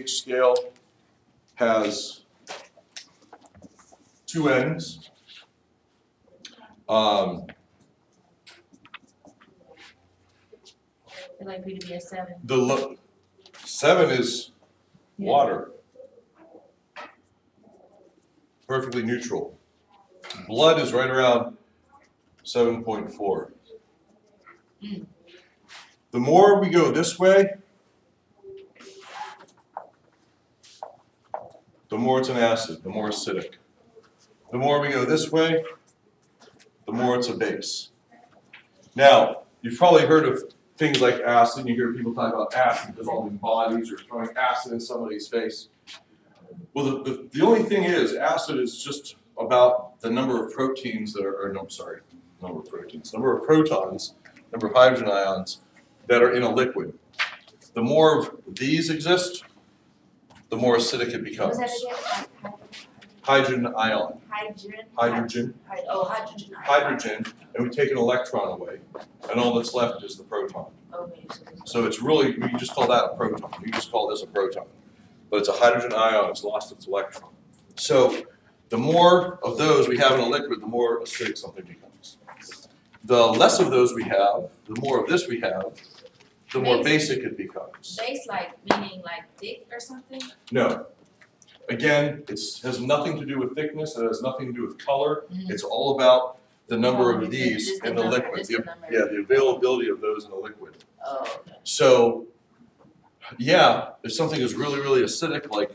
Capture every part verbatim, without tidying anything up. Each scale has two ends. Um, They're likely to be a seven. The lo seven is yeah. Water, perfectly neutral. Blood is right around seven point four. Mm. The more we go this way, the more it's an acid, the more acidic. The more we go this way, the more it's a base. Now, you've probably heard of things like acid. You hear people talk about acid dissolving bodies or throwing acid in somebody's face. Well, the, the, the only thing is, acid is just about the number of proteins that are, or no, I'm sorry, number of proteins, number of protons, number of hydrogen ions that are in a liquid. The more of these exist, the more acidic it becomes. Hydrogen ion. Hydrogen. Hydrogen. Oh, hydrogen ion. Hydrogen, and we take an electron away, and all that's left is the proton. Okay. So it's really, we just call that a proton. We just call this a proton. But it's a hydrogen ion, it's lost its electron. So the more of those we have in a liquid, the more acidic something becomes. The less of those we have, the more of this we have, the more base, basic it becomes. Base, like meaning like thick or something? No. Again, it has nothing to do with thickness. It has nothing to do with color. Mm-hmm. It's all about the number oh, of these in the, the liquid. The, the yeah, the availability of those in the liquid. Oh, okay. So, yeah, if something is really, really acidic, like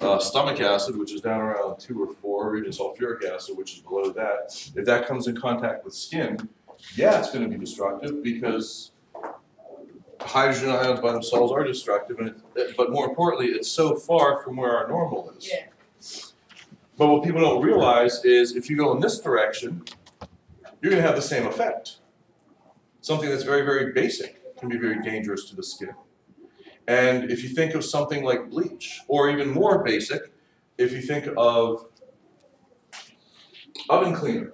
uh, stomach acid, which is down around two or four, or even sulfuric acid, which is below that, if that comes in contact with skin, yeah, it's going to be destructive because hydrogen ions by themselves are destructive, and it, but more importantly, it's so far from where our normal is. Yeah. But what people don't realize is if you go in this direction, you're going to have the same effect. Something that's very, very basic can be very dangerous to the skin. And if you think of something like bleach, or even more basic, if you think of oven cleaner,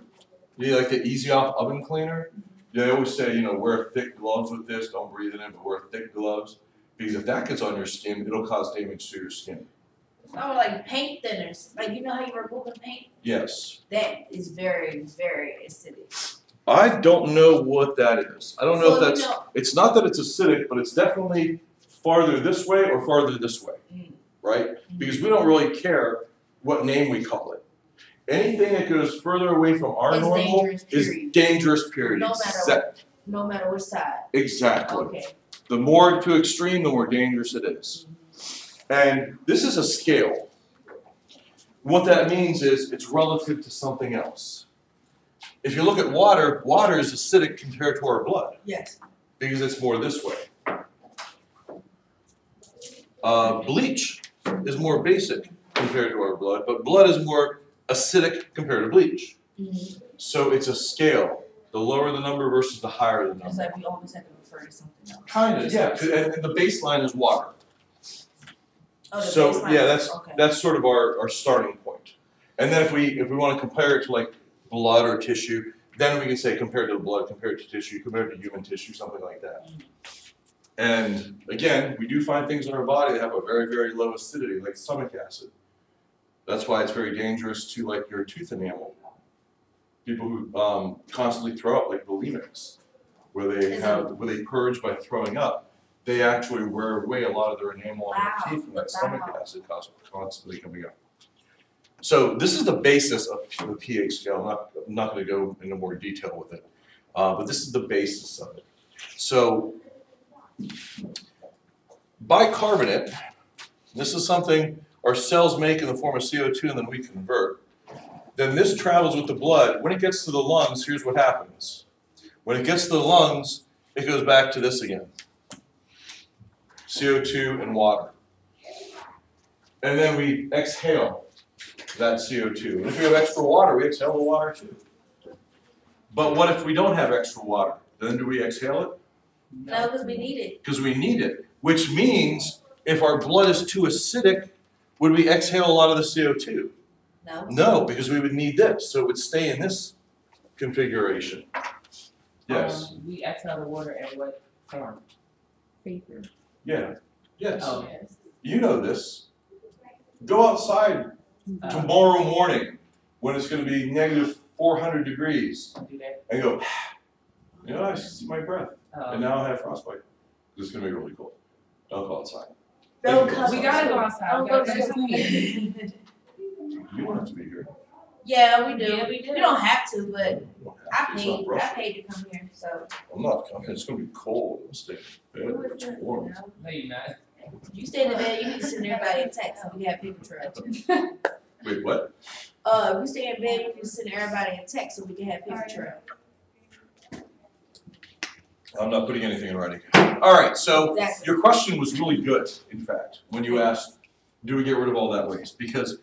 you know, like the Easy Off Oven Cleaner. They always say, you know, wear thick gloves with this, don't breathe it in, but wear thick gloves. Because if that gets on your skin, it'll cause damage to your skin. Oh, like paint thinners. Like, you know how you remove the paint? Yes. That is very, very acidic. I don't know what that is. I don't know so if that's, you know, it's not that it's acidic, but it's definitely farther this way or farther this way, mm-hmm. right? Mm-hmm. Because we don't really care what name we call it. Anything that goes further away from our it's normal dangerous, is dangerous, period. No matter, no matter which side. Exactly. Okay. The more to extreme, the more dangerous it is. Mm-hmm. And this is a scale. What that means is it's relative to something else. If you look at water, water is acidic compared to our blood. Yes. Because it's more this way. Uh, bleach is more basic compared to our blood, but blood is more acidic compared to bleach. Mm-hmm. So it's a scale. The lower the number versus the higher the number. It's like we always have to refer to something else. Kind of, yeah. And, and the baseline is water. Oh, the so baseline yeah, that's okay. That's sort of our, our starting point. And then if we if we want to compare it to like blood or tissue, then we can say compared to blood, compared to tissue, compared to human tissue, something like that. Mm-hmm. And again, we do find things in our body that have a very, very low acidity, like stomach acid. That's why it's very dangerous to like your tooth enamel. People who um, constantly throw up, like bulimics, where they have where they purge by throwing up, they actually wear away a lot of their enamel on wow. their teeth, and that stomach wow. acid constantly coming up. So this is the basis of the pH scale. I'm not I'm not going to go into more detail with it, uh, but this is the basis of it. So bicarbonate. This is something our cells make in the form of C O two, and then we convert. Then this travels with the blood. When it gets to the lungs, here's what happens. When it gets to the lungs, it goes back to this again. C O two and water. And then we exhale that C O two. And if we have extra water, we exhale the water too. But what if we don't have extra water? Then do we exhale it? No, because we need it. Because we need it. Which means if our blood is too acidic, would we exhale a lot of the C O two? No. No, because we would need this, so it would stay in this configuration. Yes. Um, we exhale the water in what form? Vapor. Yeah. Yes. Oh, yes. You know this. Go outside tomorrow morning when it's going to be negative four hundred degrees and go, you know, I see my breath. And now I have frostbite. It's going to be really cold. Don't go outside. Don't go outside. We got to go outside. Don't go outside. You don't have to be here. Yeah, we do. Yeah, we do. We don't have to, but I paid. I paid to come here, so. I'm not coming. It's gonna be cold. I'm staying in bed. It's warm. No, you're not. You stay in the bed. You need to send everybody a text. We have paper trail. Wait, what? Uh, we stay in bed. We can send everybody a text so we can have paper trail. I'm not putting anything in writing. All right. So exactly. Your question was really good. In fact, when you asked, "Do we get rid of all that waste?" because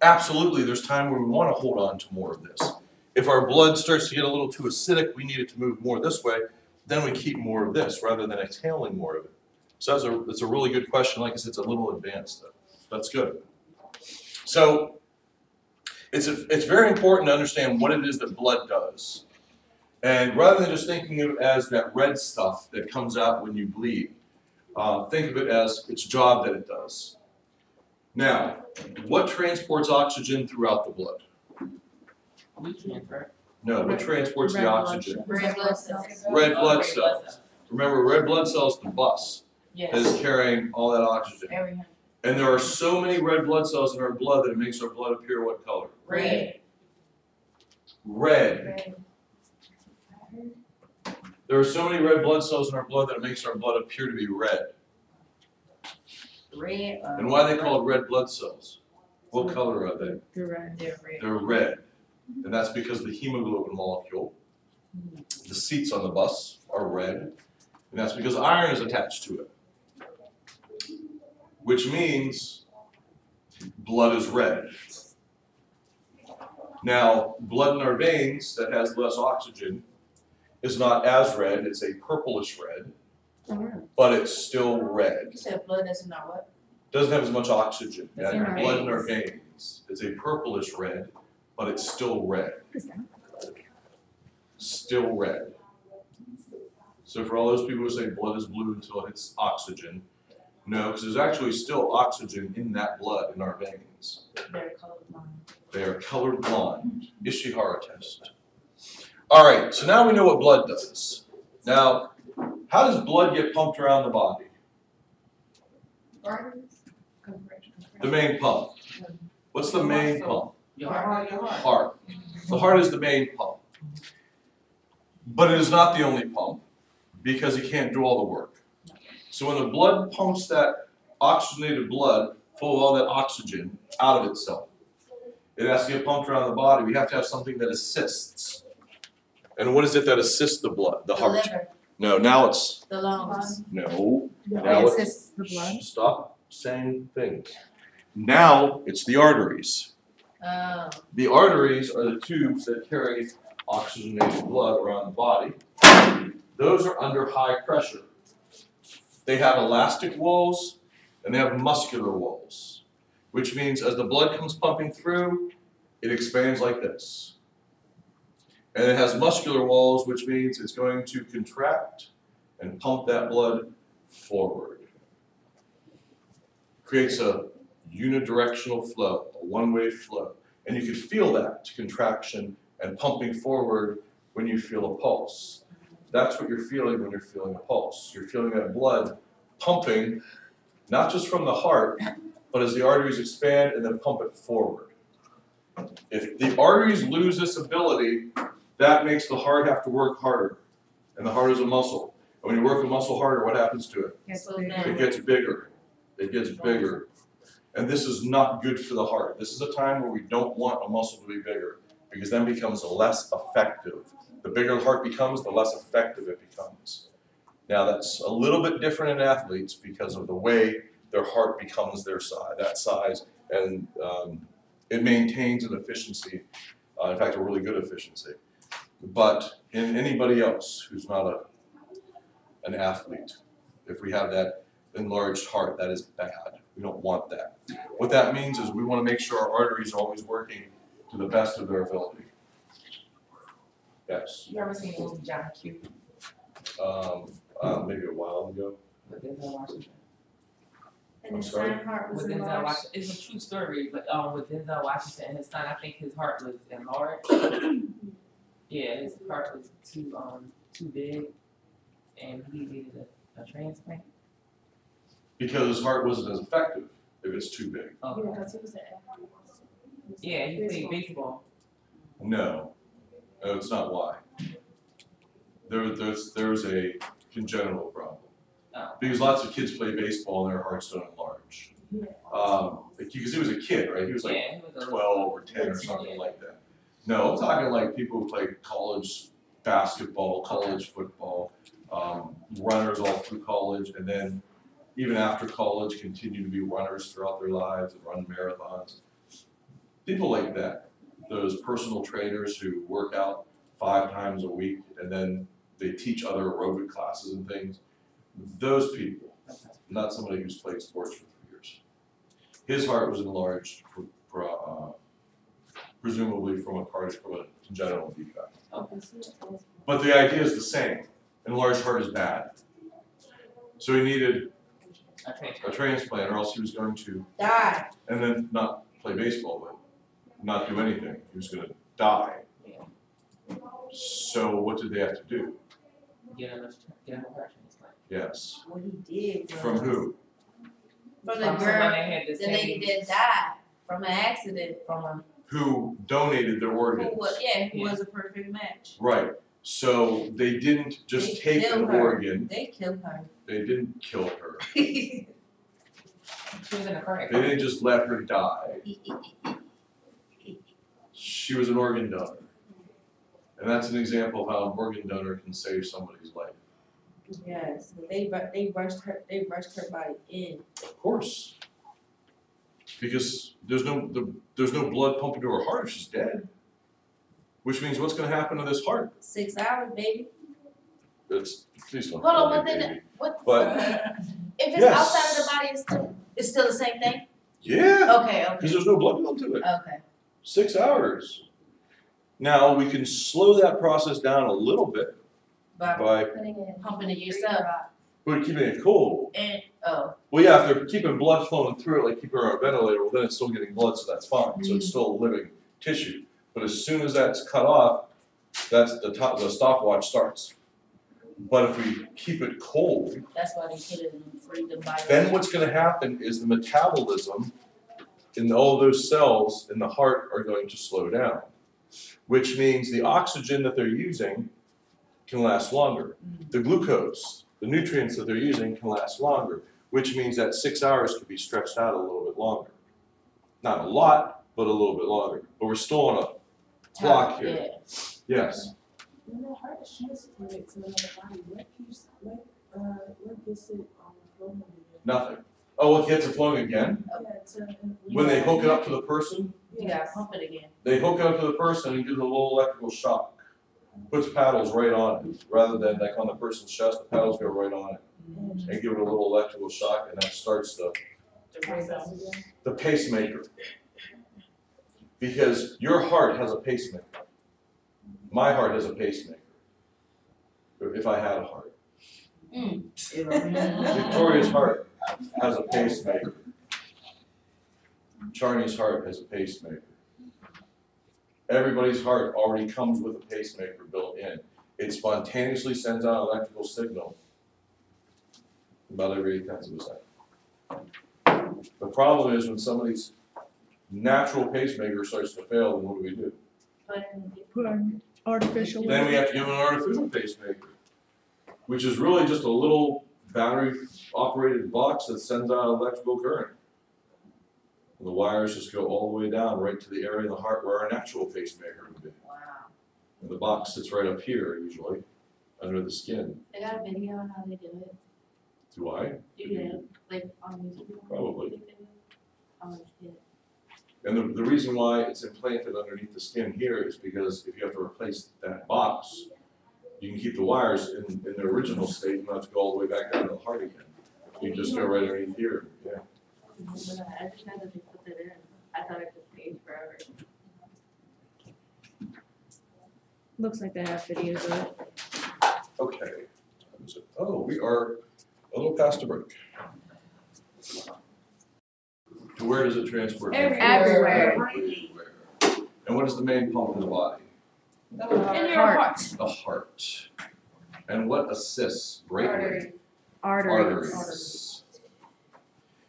absolutely, there's time where we want to hold on to more of this. If our blood starts to get a little too acidic, we need it to move more this way, then we keep more of this rather than exhaling more of it. So that's a, that's a really good question. Like I said, it's a little advanced, though. That's good. So it's, a, it's very important to understand what it is that blood does. And rather than just thinking of it as that red stuff that comes out when you bleed, uh, think of it as its job that it does. Now, what transports oxygen throughout the blood? Nutrients, right? No, what transports the oxygen? Red blood cells. Red blood cells. Remember, red blood cells, the bus, yes, is carrying all that oxygen. Everything. And there are so many red blood cells in our blood that it makes our blood appear what color? Red. Red. Red. There are so many red blood cells in our blood that it makes our blood appear to be red. Red, um, and why are they called red blood cells? What color are they? They're red. They're red. They're red. And that's because the hemoglobin molecule, the seats on the bus, are red. And that's because iron is attached to it. Which means blood is red. Now, blood in our veins that has less oxygen is not as red. It's a purplish red. But it's still red. You said blood doesn't have what? Doesn't have as much oxygen. Yeah, in our blood veins. In our veins. It's a purplish red, but it's still red. Still red. So for all those people who say blood is blue until it hits oxygen, no, because there's actually still oxygen in that blood in our veins. They're colored blind. They are colored blind. Ishihara test. All right. So now we know what blood does. Now, how does blood get pumped around the body? The main pump. What's the main pump? Your heart. Heart. The heart is the main pump. But it is not the only pump because it can't do all the work. So when the blood pumps that oxygenated blood full of all that oxygen out of itself, it has to get pumped around the body. We have to have something that assists. And what is it that assists the blood? The heart. No, now it's the lungs. No, yeah. Now it's the blood. Stop saying things. Now it's the arteries. Oh. The arteries are the tubes that carry oxygenated blood around the body. Those are under high pressure. They have elastic walls and they have muscular walls, which means as the blood comes pumping through, it expands like this. And it has muscular walls, which means it's going to contract and pump that blood forward. Creates a unidirectional flow, a one-way flow. And you can feel that contraction and pumping forward when you feel a pulse. That's what you're feeling when you're feeling a pulse. You're feeling that blood pumping, not just from the heart, but as the arteries expand and then pump it forward. If the arteries lose this ability, that makes the heart have to work harder. And the heart is a muscle. And when you work a muscle harder, what happens to it? It gets bigger. It gets bigger. And this is not good for the heart. This is a time where we don't want a muscle to be bigger because then it becomes less effective. The bigger the heart becomes, the less effective it becomes. Now, that's a little bit different in athletes because of the way their heart becomes their size, that size, and um, it maintains an efficiency, uh, in fact, a really good efficiency. But in anybody else who's not a, an athlete, if we have that enlarged heart, that is bad. We don't want that. What that means is we want to make sure our arteries are always working to the best of their ability. Yes? You ever seen the movie John Q? Um, uh, maybe a while ago. With Denzel Washington. And his son heart was enlarged. It's a true story, but um, with Denzel Washington and his son, I think his heart was enlarged. Yeah, his heart was too um too big, and he needed a, a transplant. Because his heart wasn't as effective if it's too big. Oh. Yeah, because he was an athlete. Yeah, he played baseball. No, no, it's not why. There, there's, there's a congenital problem. Oh. Because lots of kids play baseball and their hearts don't enlarge. Yeah. Um, because he was a kid, right? He was like yeah, he was twelve or ten or something yeah. like that. No, I'm talking like people who play college basketball, college football, um, runners all through college, and then even after college continue to be runners throughout their lives and run marathons. People like that, those personal trainers who work out five times a week and then they teach other aerobic classes and things, those people, not somebody who's played sports for three years. His heart was enlarged, for, for, uh, presumably from a, cardiac, from a congenital defect. But the idea is the same. Enlarged heart is bad. So he needed a transplant or else he was going to die and then not play baseball with. Not do anything. He was going to die. Yeah. So what did they have to do? Get him a heart transplant. Yes. What he did. Was from who? From the girl. The lady that died from an accident. From a. Who donated their organs? Who was, yeah, who yeah. was a perfect match. Right. So they didn't just they take an her. organ. They killed her. They didn't kill her. She was in a car. They didn't just let her die. She was an organ donor. And that's an example of how an organ donor can save somebody's life. Yes, they they rushed her they rushed her body in. Of course. Because there's no the, there's no blood pumping to her heart if she's dead. Which means what's going to happen to this heart? Six hours, baby. It's please don't. Hold on, but then what? But if it's yes. outside of the body, it's still it's still the same thing. Yeah. Okay. Okay. Because there's no blood flow to it. Okay. Six hours. Now we can slow that process down a little bit by, by putting it, pumping it yourself. But keeping it cool. And oh. Well, yeah. If they're keeping blood flowing through it, like keeping her on a ventilator, well, then it's still getting blood, so that's fine. Mm-hmm. So it's still a living tissue. But as soon as that's cut off, that's the top. The stopwatch starts. But if we keep it cold, that's why they put it in freedom by. Then what's going to happen is the metabolism. And all those cells in the heart are going to slow down, which means the oxygen that they're using can last longer. The glucose, the nutrients that they're using can last longer, which means that six hours could be stretched out a little bit longer. Not a lot, but a little bit longer. But we're still on a clock here. Yes. When the heart is transplanted to another body, what keeps, what, uh, what gets it on the flow? Nothing. Oh, it gets it flowing again? When they hook it up to the person? You gotta pump it again. They hook it up to the person and give it a little electrical shock. Puts paddles right on it. Rather than like on the person's chest, the paddles go right on it. And give it a little electrical shock and that starts the, the pacemaker. Because your heart has a pacemaker. My heart has a pacemaker. If I had a heart. Victoria's heart has a pacemaker. Charney's heart has a pacemaker. Everybody's heart already comes with a pacemaker built in. It spontaneously sends out an electrical signal about every eight tenths of a second. The problem is when somebody's natural pacemaker starts to fail, then what do we do? Put an artificial. Then we have to give an artificial pacemaker, which is really just a little battery-operated box that sends out electrical current. The wires just go all the way down, right to the area of the heart where our natural pacemaker would be. Wow. And the box sits right up here, usually, under the skin. They got a video on how they do it. Do I? Yeah, like on YouTube. Probably. And the, the reason why it's implanted underneath the skin here is because if you have to replace that box, you can keep the wires in, in their original state and not to go all the way back down to the heart again. You can just go right underneath here. Yeah. I just had to put that in. I thought it could stay forever. Looks like they have videos of it. Okay. Oh, we are a little past a break. where does it transport? Everywhere. Everywhere. Everywhere. And what is the main pump in the body? The heart. In your heart. The heart. And what assists braking? Arteries. Arteries. Arteries.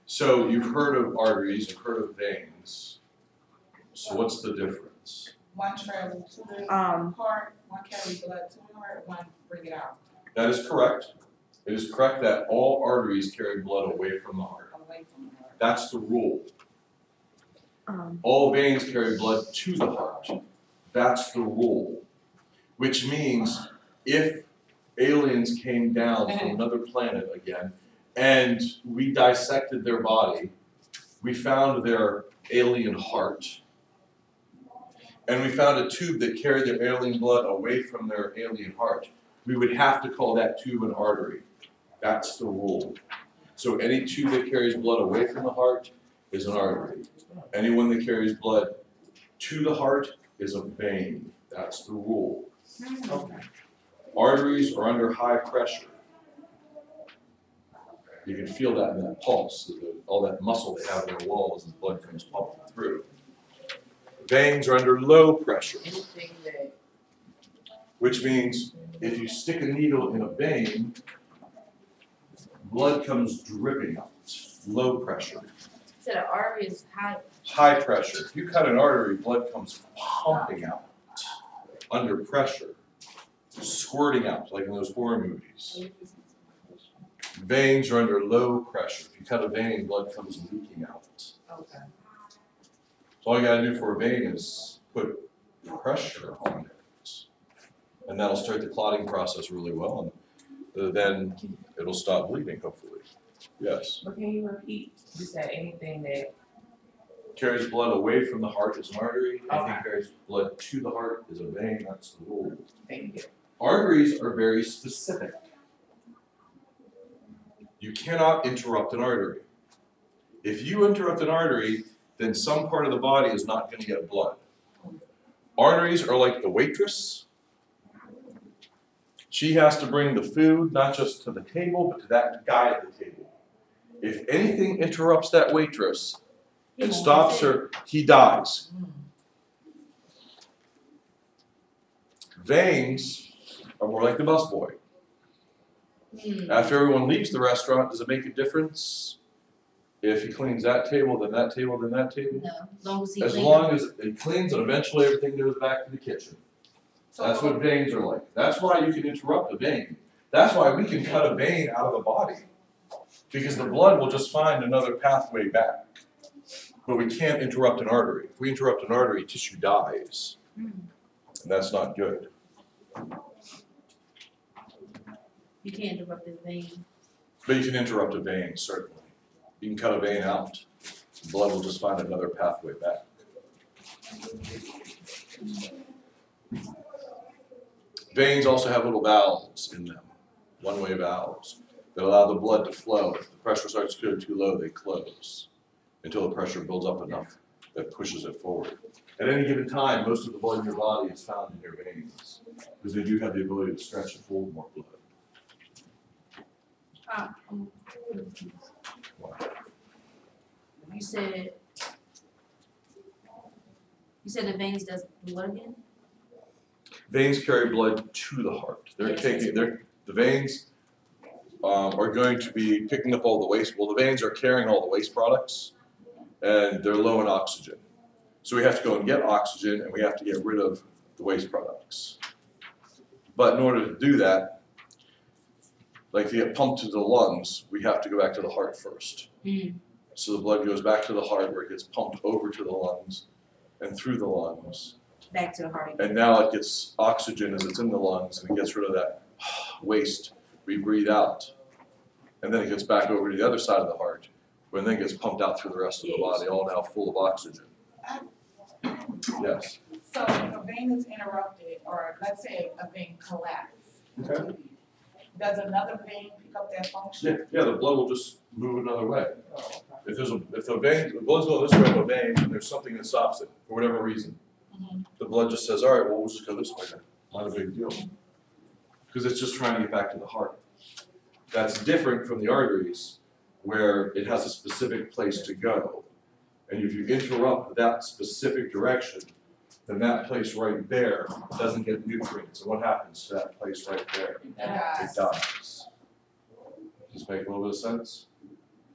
So you've heard of arteries, you've heard of veins. So what's the difference? One travels to the um, heart, one carries blood to the heart, one bring it out. That is correct. It is correct that all arteries carry blood away from the heart. Away from the heart. That's the rule. Um, all veins carry blood to the heart. That's the rule. Which means if aliens came down from another planet again and we dissected their body, we found their alien heart, and we found a tube that carried their alien blood away from their alien heart, we would have to call that tube an artery. That's the rule. So any tube that carries blood away from the heart is an artery. Anyone that carries blood to the heart is a vein. That's the rule. Okay. Arteries are under high pressure. You can feel that in that pulse, all that muscle they have in their walls, and the blood comes pumping through. Veins are under low pressure, which means if you stick a needle in a vein, blood comes dripping out. Low pressure. Instead of arteries, high. High pressure. If you cut an artery, blood comes pumping out under pressure, squirting out like in those horror movies. Veins are under low pressure. If you cut a vein, blood comes leaking out. Okay. So all you gotta do for a vein is put pressure on it. And that'll start the clotting process really well, and then it'll stop bleeding, hopefully. Yes? But can you repeat? You said anything that carries blood away from the heart is an artery. Okay. Anything carries blood to the heart is a vein. That's the rule. Thank you. Arteries are very specific. You cannot interrupt an artery. If you interrupt an artery, then some part of the body is not going to get blood. Arteries are like the waitress. She has to bring the food, not just to the table, but to that guy at the table. If anything interrupts that waitress, it stops her, he dies. Veins are more like the busboy. After everyone leaves the restaurant, does it make a difference if he cleans that table, then that table, then that table? No. As long as he cleans and eventually everything goes back to the kitchen. That's what veins are like. That's why you can interrupt a vein. That's why we can cut a vein out of the body, because the blood will just find another pathway back. But we can't interrupt an artery. If we interrupt an artery, tissue dies. And that's not good. You can't interrupt a vein. But you can interrupt a vein, certainly. You can cut a vein out. The blood will just find another pathway back. Veins also have little valves in them, one-way valves, that allow the blood to flow. If the pressure starts to go too low, they close until the pressure builds up enough that pushes it forward. At any given time, most of the blood in your body is found in your veins, because they do have the ability to stretch and hold more blood. Ah. Wow. You said, you said the veins does blood again? Veins carry blood to the heart. They're taking, they're, the veins um, are going to be picking up all the waste. Well, the veins are carrying all the waste products, and they're low in oxygen. So we have to go and get oxygen, and we have to get rid of the waste products. But in order to do that, like to get pumped to the lungs, we have to go back to the heart first. Mm-hmm. So the blood goes back to the heart, where it gets pumped over to the lungs and through the lungs. Back to the heart again. And now it gets oxygen as it's in the lungs, and it gets rid of that waste we breathe out. And then it gets back over to the other side of the heart, and then it gets pumped out through the rest of the body, all now full of oxygen. Yes? So if a vein is interrupted, or let's say a vein collapses, okay. Does another vein pick up that function? Yeah, yeah, the blood will just move another way. Oh, okay. If there's a, if a vein, the blood's going this way to a vein, and there's something that stops it, for whatever reason. The blood just says, all right, well, we'll just go this way then. Not a big deal. Because it's just trying to get back to the heart. That's different from the arteries, where it has a specific place to go. And if you interrupt that specific direction, then that place right there doesn't get nutrients. And what happens to that place right there? Yes. It dies. Does this make a little bit of sense?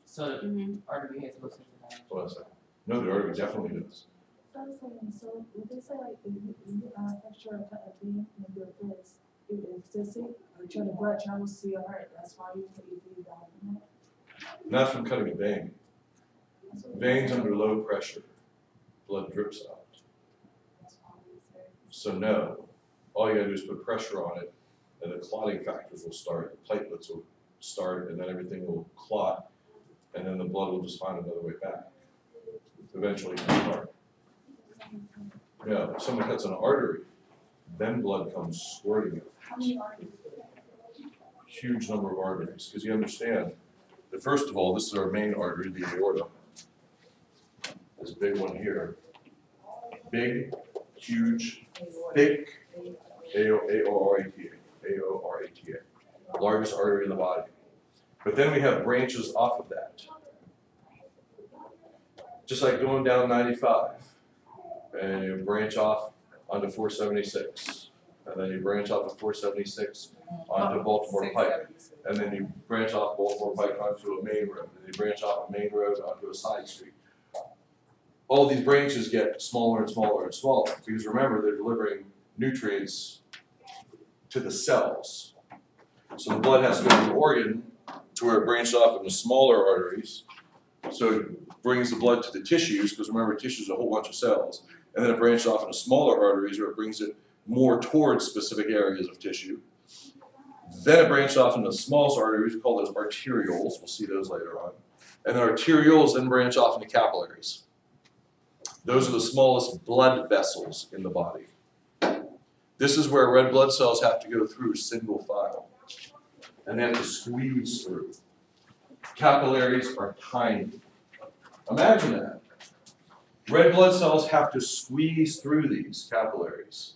So the mm-hmm. artery has supposed to die. What is that? No, the artery definitely does. So I was saying, so would they say like the texture of a bean and your face, it exists, or trying to blood travels to your heart, that's why you can easily die? Not from cutting a vein. Veins under low pressure, blood drips out. So no, all you gotta do is put pressure on it, and the clotting factors will start, the platelets will start, and then everything will clot, and then the blood will just find another way back. Eventually, you start. Yeah, if someone cuts an artery, then blood comes squirting out. How many arteries? Huge number of arteries, because you understand. But first of all, this is our main artery, the aorta. This big one here. Big, huge, thick, A O R A T A. Largest artery in the body. But then we have branches off of that. Just like going down ninety-five. And you branch off onto four seventy-six. And then you branch off of four seventy-six onto Baltimore Pike. And then you branch off Baltimore Pike onto a main road. And then you branch off a main road onto a side street. All these branches get smaller and smaller and smaller. Because remember, they're delivering nutrients to the cells. So the blood has to go to the organ to where it branches off into smaller arteries. So it brings the blood to the tissues, because remember, tissues are a whole bunch of cells. And then it branches off into smaller arteries where it brings it more towards specific areas of tissue. Then it branches off into the smallest arteries. We call those arterioles. We'll see those later on. And the arterioles then branch off into capillaries. Those are the smallest blood vessels in the body. This is where red blood cells have to go through single file. And they have to squeeze through. Capillaries are tiny. Imagine that. Red blood cells have to squeeze through these capillaries.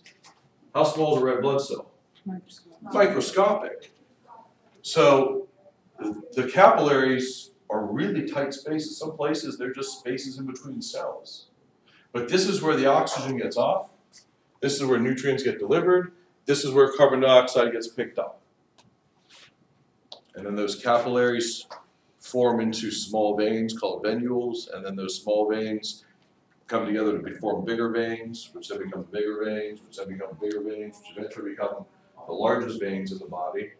How small is a red blood cell? Microscopic. Microscopic. So the capillaries are really tight spaces. Some places they're just spaces in between cells. But this is where the oxygen gets off. This is where nutrients get delivered. This is where carbon dioxide gets picked up. And then those capillaries form into small veins called venules. And then those small veins come together to form bigger veins, which then become bigger veins, which then become bigger veins, which eventually become the largest veins in the body,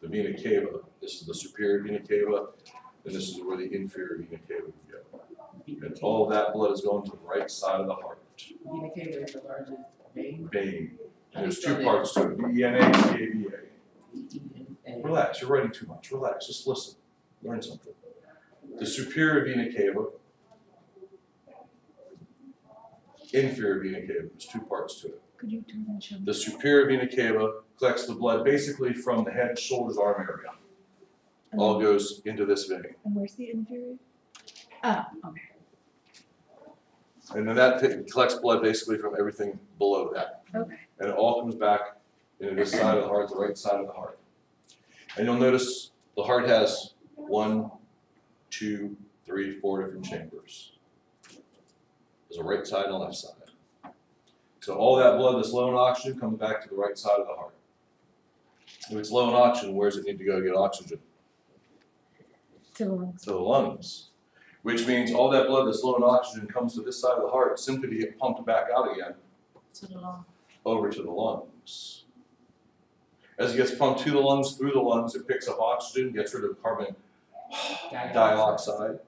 the vena cava. This is the superior vena cava, and this is where the inferior vena cava would go. And all that blood is going to the right side of the heart. Vena cava is the largest vein? Vein. And there's two parts to it, V E N A C A V A. Relax, you're writing too much. Relax, just listen. Learn something. The superior vena cava, inferior vena cava. There's two parts to it. Could you do that? The superior vena cava collects the blood basically from the head, shoulders, arm area. And all goes into this vein. And where's the inferior? Ah, oh, okay. And then that th collects blood basically from everything below that. Okay. And it all comes back into this side of the heart, the right side of the heart. And you'll notice the heart has one, two, three, four different chambers. The right side and the left side. So all that blood that's low in oxygen comes back to the right side of the heart. If it's low in oxygen, where does it need to go to get oxygen? To the lungs. To the lungs. Which means all that blood that's low in oxygen comes to this side of the heart simply to get pumped back out again. To the lungs. Over to the lungs. As it gets pumped to the lungs, through the lungs, it picks up oxygen, gets rid of carbon dioxide. dioxide.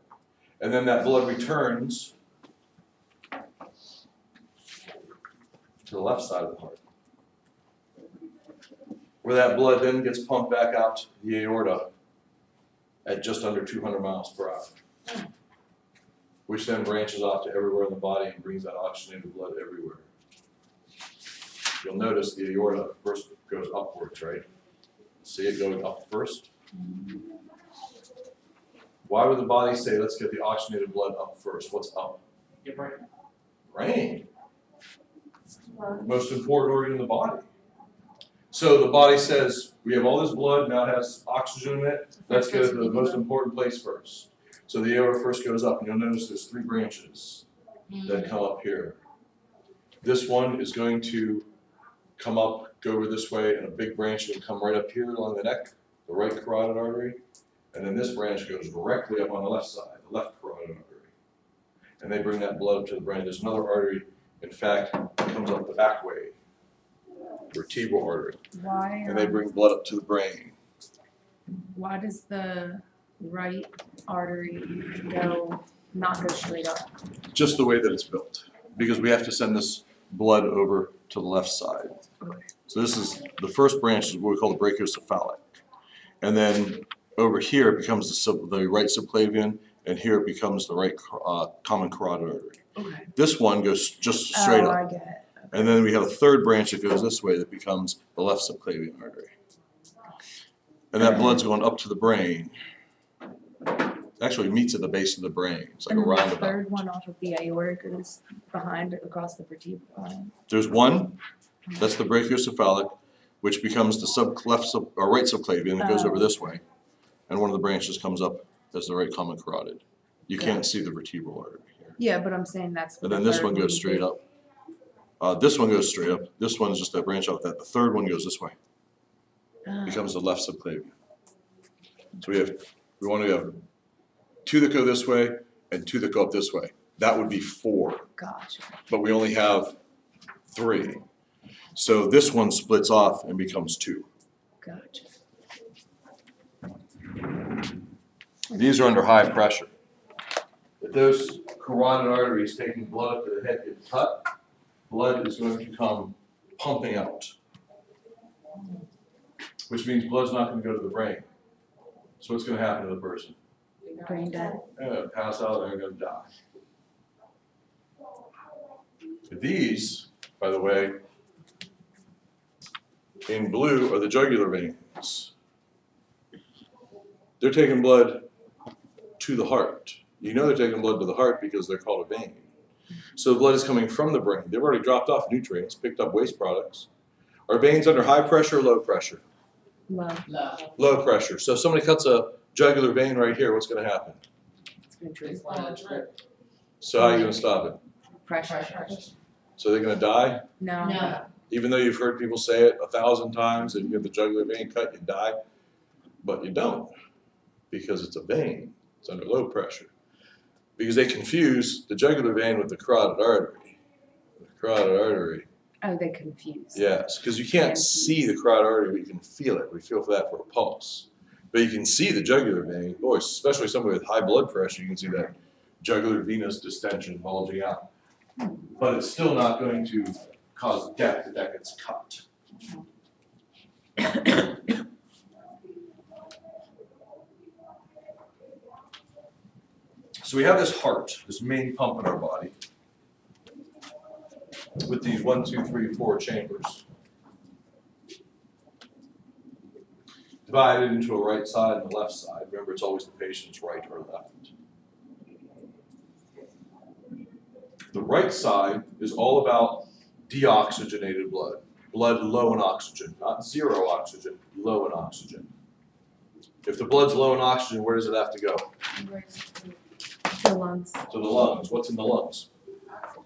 And then that blood returns to the left side of the heart, where that blood then gets pumped back out to the aorta at just under two hundred miles per hour, which then branches off to everywhere in the body and brings that oxygenated blood everywhere. You'll notice the aorta first goes upwards, right? See it going up first? Why would the body say, let's get the oxygenated blood up first? What's up? Your brain. Brain. Most important organ in the body. So the body says, we have all this blood, now it has oxygen in it, let's go to the most important place first. So the aorta first goes up, and you'll notice there's three branches that come up here. This one is going to come up, go over this way, and a big branch will come right up here along the neck, the right carotid artery, and then this branch goes directly up on the left side, the left carotid artery. And they bring that blood up to the brain. There's another artery, in fact, that comes up the back way, vertebral artery. Why, um, and they bring blood up to the brain. Why does the right artery go not go straight up? Just the way that it's built, because we have to send this blood over to the left side. Okay. So this is the first branch is what we call the brachiocephalic, and then over here it becomes the, the right subclavian, and here it becomes the right uh, common carotid artery. Okay. This one goes just straight oh, up. I get it. Okay. And then we have a third branch that goes this way that becomes the left subclavian artery. And that blood's going up to the brain. Actually, it meets at the base of the brain. It's like and a roundabout. The third one off of the aorta goes behind across the vertebral line. There's one, that's the brachiocephalic, which becomes the sub left sub or right subclavian that goes um, over this way. And one of the branches comes up as the right common carotid. You can't yeah. see the vertebral artery here. Yeah, but I'm saying that's. And the then this one goes straight up. Uh, this one goes straight up. This one is just that branch off that. The third one goes this way. Becomes the left subclavian. So we have, we want to have two that go this way and two that go up this way. That would be four. Gotcha. But we only have three. So this one splits off and becomes two. Gotcha. These are under high pressure. If those carotid arteries taking blood up to the head get cut, blood is going to come pumping out, which means blood's not going to go to the brain. So what's going to happen to the person? Brain dead. They're going to pass out, they're going to die. These, by the way, in blue are the jugular veins. They're taking blood to the heart. You know they're taking blood to the heart because they're called a vein. So the blood is coming from the brain. They've already dropped off nutrients, picked up waste products. Are veins under high pressure or low pressure? Low. Low. Low pressure. So if somebody cuts a jugular vein right here, what's going to happen? It's going to drip. So how are you going to stop it? Pressure. Pressure. So they're going to die? No. No. Even though you've heard people say it a thousand times, if you get the jugular vein cut, you die. But you don't, because it's a vein. It's under low pressure. Because they confuse the jugular vein with the carotid artery. The carotid artery. Oh, they confuse. Yes, because you can't confused. see the carotid artery, but you can feel it. We feel for that for a pulse. But you can see the jugular vein. Boy, especially somebody with high blood pressure, you can see that jugular venous distension bulging out. But it's still not going to cause death if that gets cut. So we have this heart, this main pump in our body, with these one, two, three, four chambers divided into a right side and a left side. Remember, it's always the patient's right or left. The right side is all about deoxygenated blood, blood low in oxygen, not zero oxygen, low in oxygen. If the blood's low in oxygen, where does it have to go? To the lungs. To the lungs. What's in the lungs?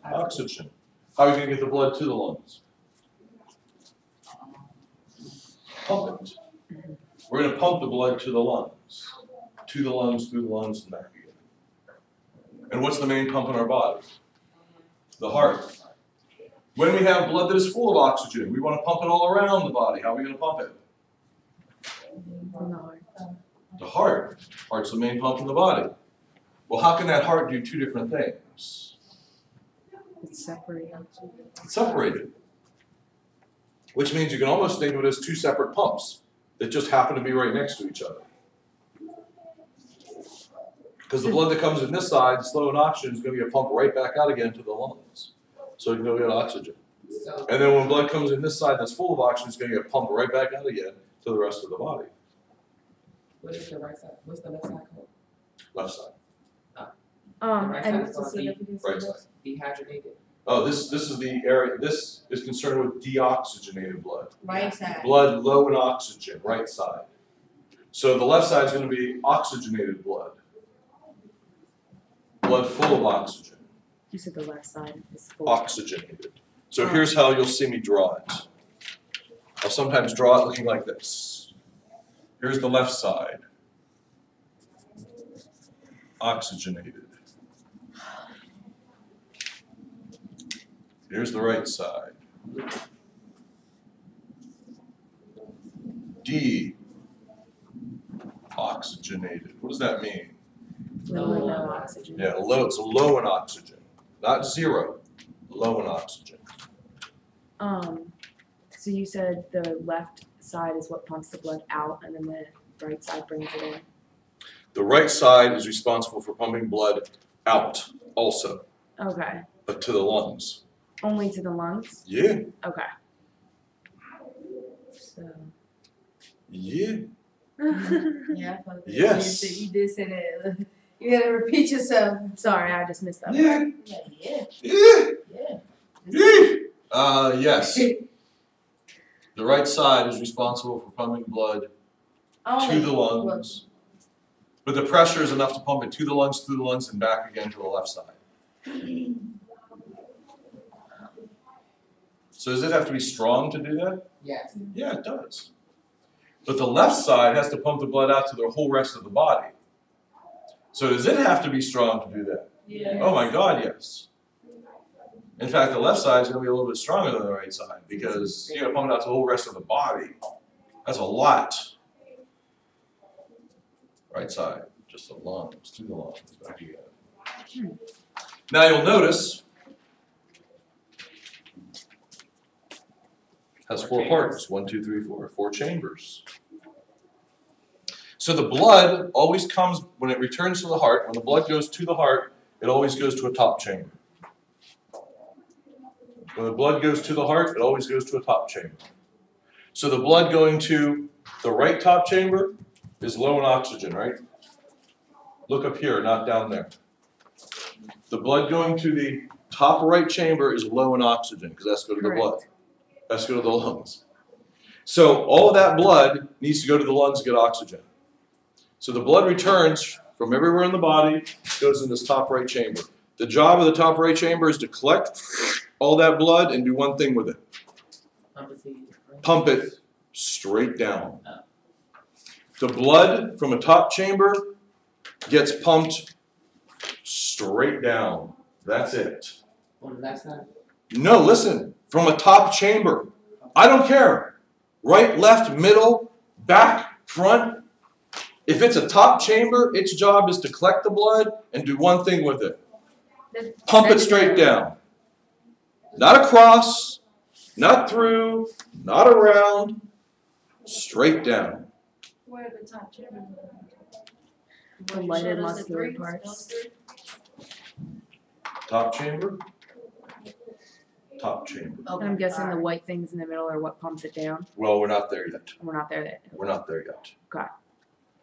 Oxygen. How are we going to get the blood to the lungs? Pump it. We're going to pump the blood to the lungs. To the lungs, through the lungs, and back again. And what's the main pump in our body? The heart. When we have blood that is full of oxygen, we want to pump it all around the body. How are we going to pump it? The heart. Heart's the main pump in the body. Well, how can that heart do two different things? It's separated. It's separated. Which means you can almost think of it as two separate pumps that just happen to be right next to each other. Because the blood that comes in this side, slow in oxygen, is going to get pumped right back out again to the lungs. So you can go get oxygen. And then when blood comes in this side that's full of oxygen, it's going to get pumped right back out again to the rest of the body. What is the right side? What's the left side called? Left side. Um, right and so the, right side. Dehydrated. Oh, this this is the area. This is concerned with deoxygenated blood. Right side. Blood low in oxygen. Right side. So the left side is going to be oxygenated blood. blood full of oxygen. You said the left side is full. Oxygenated. So here's how you'll see me draw it. I'll sometimes draw it looking like this. Here's the left side. Oxygenated. Here's the right side. De-oxygenated. What does that mean? Low in oxygen. Yeah, low, it's low in oxygen. Not zero. Low in oxygen. Um, so you said the left side is what pumps the blood out, and then the right side brings it in? The right side is responsible for pumping blood out also. Okay. But to the lungs. Only to the lungs? Yeah. Okay. So. Yeah. Yeah. Yes. You did say that. You gotta repeat yourself. Sorry, I just missed that. Yeah. Yeah. Yeah. Yeah. Yeah. Yeah. Uh, yes. The right side is responsible for pumping blood oh, to the lungs. But the pressure is enough to pump it to the lungs, through the lungs, and back again to the left side. So does it have to be strong to do that? Yes. Yeah, it does. But the left side has to pump the blood out to the whole rest of the body. So does it have to be strong to do that? Yes. Oh my God, yes. In fact, the left side is going to be a little bit stronger than the right side because you're going to pump it out to the whole rest of the body. That's a lot. Right side, just the lungs, to the lungs, back again. Now you'll notice that's four parts. One, two, three, four. Four chambers. So the blood always comes, when it returns to the heart, when the blood goes to the heart, it always goes to a top chamber. When the blood goes to the heart, it always goes to a top chamber. So the blood going to the right top chamber is low in oxygen, right? Look up here, not down there. The blood going to the top right chamber is low in oxygen because that's going to the blood. That's going to the lungs. So all of that blood needs to go to the lungs to get oxygen. So the blood returns from everywhere in the body, goes in this top right chamber. The job of the top right chamber is to collect all that blood and do one thing with it. Pump it straight down. The blood from a top chamber gets pumped straight down. That's it. No, listen. From a top chamber. I don't care. Right, left, middle, back, front. If it's a top chamber, its job is to collect the blood and do one thing with it. Pump it straight down. Not across, not through, not around, straight down. Where are the top chambers? The lighter muscular parts. Top chamber? Top chamber. Okay. I'm guessing the white things in the middle are what pumps it down. Well, we're not there yet. We're not there yet. We're not there yet. God,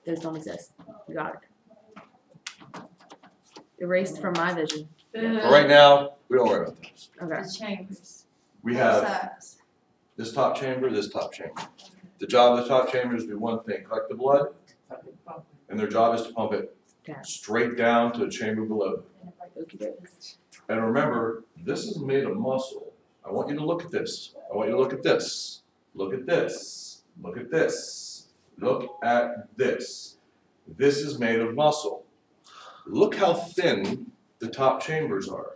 those don't exist. We got it. Erased from my vision. Yeah. For right now, we don't worry about those. Okay. The chambers. We have this top chamber, this top chamber. The job of the top chamber is to do one thing: collect the blood, and their job is to pump it down. Straight down to the chamber below. And remember, this is made of muscle. I want you to look at this. I want you to look at this. Look at this. Look at this. Look at this. This is made of muscle. Look how thin the top chambers are.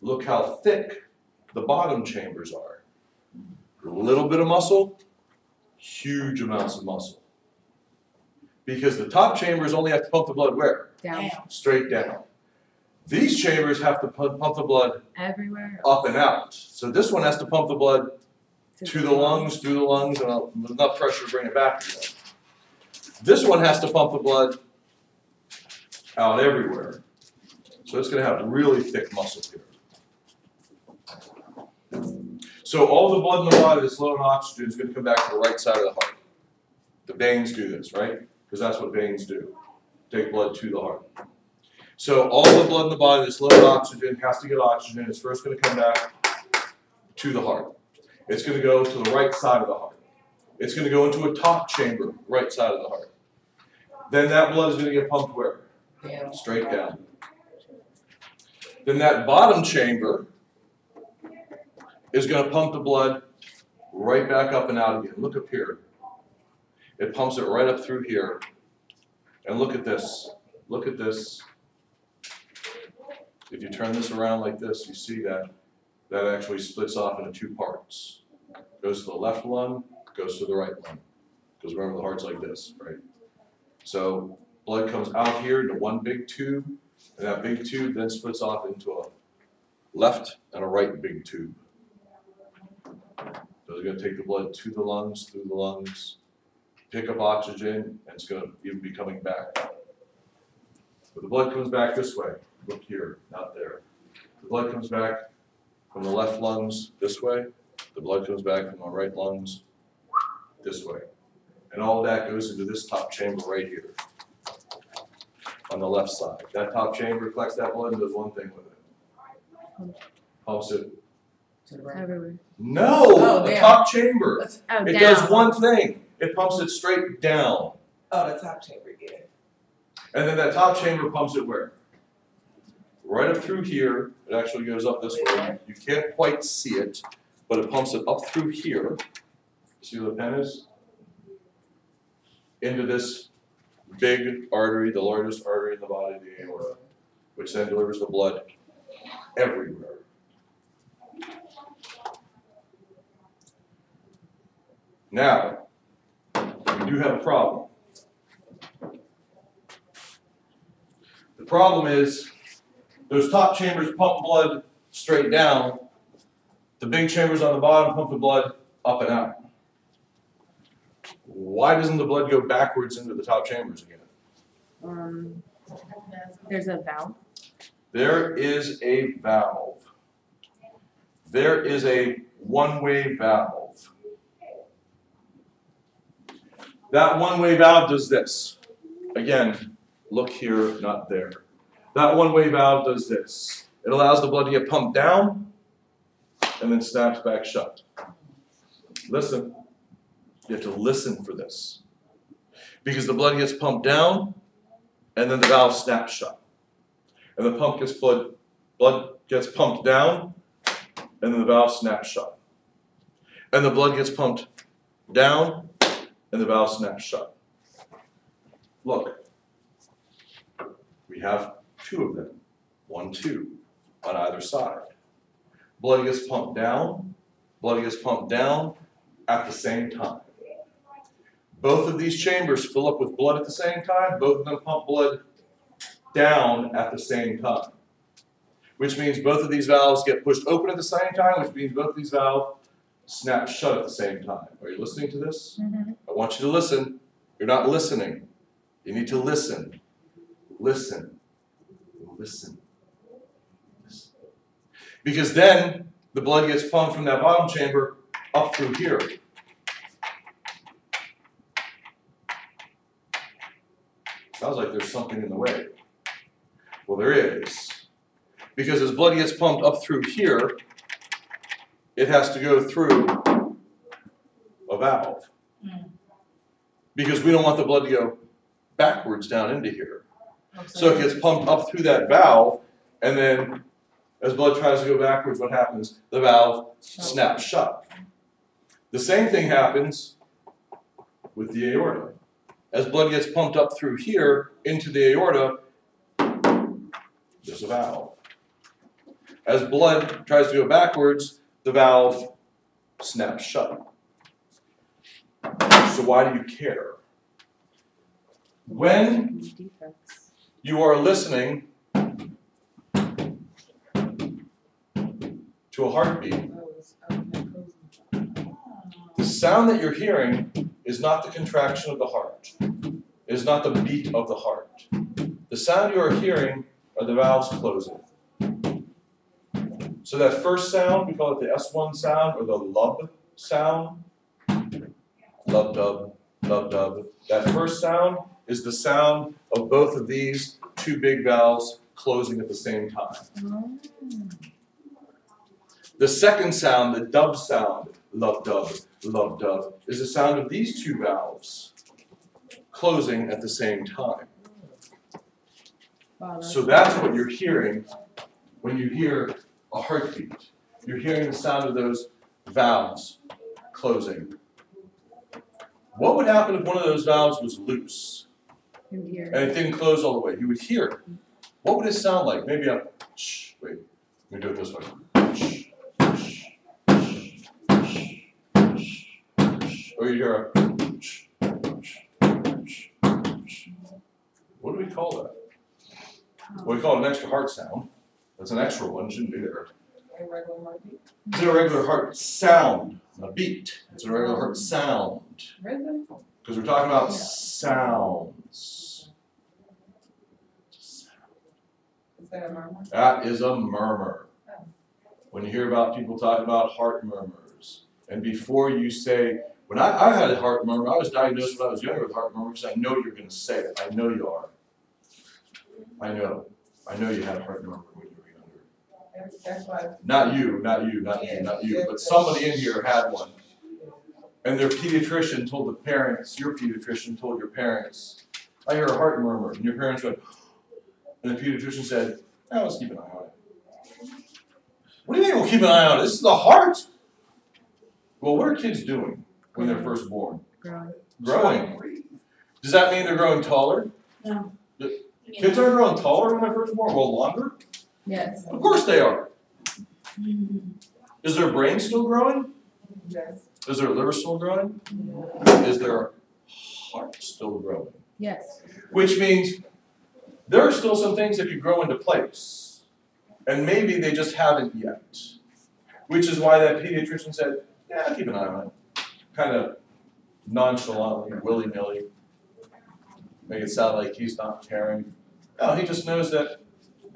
Look how thick the bottom chambers are. A little bit of muscle, huge amounts of muscle. Because the top chambers only have to pump the blood where? Down. Straight down. These chambers have to pump the blood everywhere up and out. So this one has to pump the blood to the lungs, through the lungs, and enough pressure to bring it back again. This one has to pump the blood out everywhere. So it's going to have really thick muscle here. So all the blood in the body that's low in oxygen is going to come back to the right side of the heart. The veins do this, right? Because that's what veins do. Take blood to the heart. So all the blood in the body that's low in oxygen has to get oxygen. It's first going to come back to the heart. It's going to go to the right side of the heart. It's going to go into a top chamber, right side of the heart. Then that blood is going to get pumped where? Straight down. then that bottom chamber is going to pump the blood right back up and out again. Look up here. It pumps it right up through here. And look at this. Look at this. If you turn this around like this, you see that that actually splits off into two parts. Goes to the left lung, goes to the right lung. Because remember, the heart's like this, right? So blood comes out here into one big tube, and that big tube then splits off into a left and a right big tube. So it's going to take the blood to the lungs, through the lungs, pick up oxygen, and it's going to even be coming back. But the blood comes back this way. Look here, not there. The blood comes back from the left lungs this way. The blood comes back from the right lungs this way. And all that goes into this top chamber right here on the left side. That top chamber collects that blood and does one thing with it. Pumps it. Everywhere. No, oh, the down. top chamber. Oh, it down. does one thing. It pumps it straight down. Oh, the top chamber, get it. And then that top chamber pumps it where? Right up through here. It actually goes up this way. You can't quite see it, but it pumps it up through here. See where the pen is? Into this big artery, the largest artery in the body, the aorta, which then delivers the blood everywhere. Now, we do have a problem. The problem is those top chambers pump blood straight down. The big chambers on the bottom pump the blood up and out. Why doesn't the blood go backwards into the top chambers again? Um, there's a valve. There is a valve. There is a one-way valve. That one-way valve does this. Again, look here, not there. That one-way valve does this. It allows the blood to get pumped down and then snaps back shut. Listen. You have to listen for this. Because the blood gets pumped down, and then the valve snaps shut. And the pump gets blood, blood gets pumped down, and then the valve snaps shut. And the blood gets pumped down, and the valve snaps shut. Look, we have two of them. One, two, on either side. Blood gets pumped down, blood gets pumped down at the same time. Both of these chambers fill up with blood at the same time. Both of them pump blood down at the same time. Which means both of these valves get pushed open at the same time, which means both of these valves snap shut at the same time. Are you listening to this? Mm-hmm. I want you to listen. You're not listening. You need to listen. Listen. Listen. Listen. Because then the blood gets pumped from that bottom chamber up through here. Sounds like there's something in the way. Well, there is. Because as blood gets pumped up through here, it has to go through a valve. Mm. Because we don't want the blood to go backwards down into here. Okay. So it gets pumped up through that valve, and then as blood tries to go backwards, what happens? The valve snaps shut. The same thing happens with the aorta. As blood gets pumped up through here into the aorta, there's a valve. As blood tries to go backwards, the valve snaps shut. So why do you care? When you are listening to a heartbeat, the sound that you're hearing is not the contraction of the heart. It is not the beat of the heart. The sound you are hearing are the valves closing. So that first sound, we call it the S one sound or the lub sound. Lub dub, lub dub. That first sound is the sound of both of these two big valves closing at the same time. The second sound, the dub sound, lub dub, lub dub, is the sound of these two valves closing at the same time. Wow, that's so that's what you're hearing when you hear a heartbeat. You're hearing the sound of those valves closing. What would happen if one of those valves was loose and it didn't close all the way? You would hear it. What would it sound like? Maybe a shh, wait, let me do it this way. Shh, shh, shh, shh, shh. Or you hear a shh, shh, shh, shh. What do we call that? Well, we call it an extra heart sound. That's an extra one, shouldn't be there. A regular heartbeat? It's a regular heart sound, a beat. It's a regular heart sound. Rhythm? Because we're talking about yeah. sounds. Is that a murmur? That is a murmur. Oh. When you hear about people talking about heart murmurs, and before you say, when I, I had a heart murmur, I was diagnosed when I was younger with heart murmur because I know you're going to say it. I know you are. I know. I know you had a heart murmur when you were younger. Not you, not you, not you, not you. But somebody in here had one. And their pediatrician told the parents, your pediatrician told your parents, I hear a heart murmur. And your parents went, and the pediatrician said, oh, let's keep an eye on it. What do you mean we'll keep an eye on it? This is the heart. Well, what are kids doing when they're first born? Growing. Growing. Does that mean they're growing taller? No. Kids aren't growing taller when they're first born, well, longer? Yes. Of course they are. Is their brain still growing? Yes. Is their liver still growing? Yes. Is their heart still growing? Yes. Which means there are still some things that could grow into place, and maybe they just haven't yet. Which is why that pediatrician said, yeah, keep an eye on it. Kind of nonchalantly, willy-nilly. Make it sound like he's not caring. No, he just knows that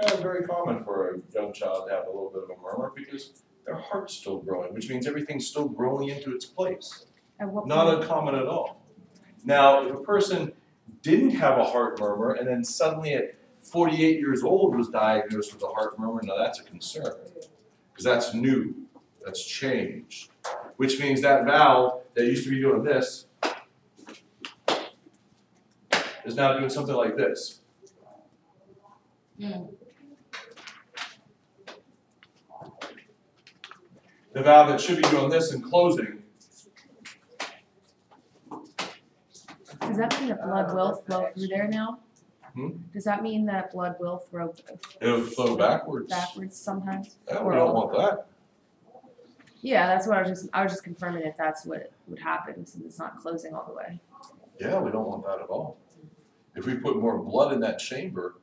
it's yeah, very common for a young child to have a little bit of a murmur because their heart's still growing, which means everything's still growing into its place. Not uncommon at all. Now, if a person didn't have a heart murmur and then suddenly at forty-eight years old was diagnosed with a heart murmur, now that's a concern because that's new, that's changed, which means that valve that used to be doing this is now doing something like this. Yeah. The valve that should be doing this and closing. Does that mean that blood will flow through there now? Hmm? Does that mean that blood will flow? It'll flow backwards. Backwards sometimes. Yeah, we don't want that. Yeah, that's what I was just. I was just confirming if that's what would happen since it's not closing all the way. Yeah, we don't want that at all. If we put more blood in that chamber,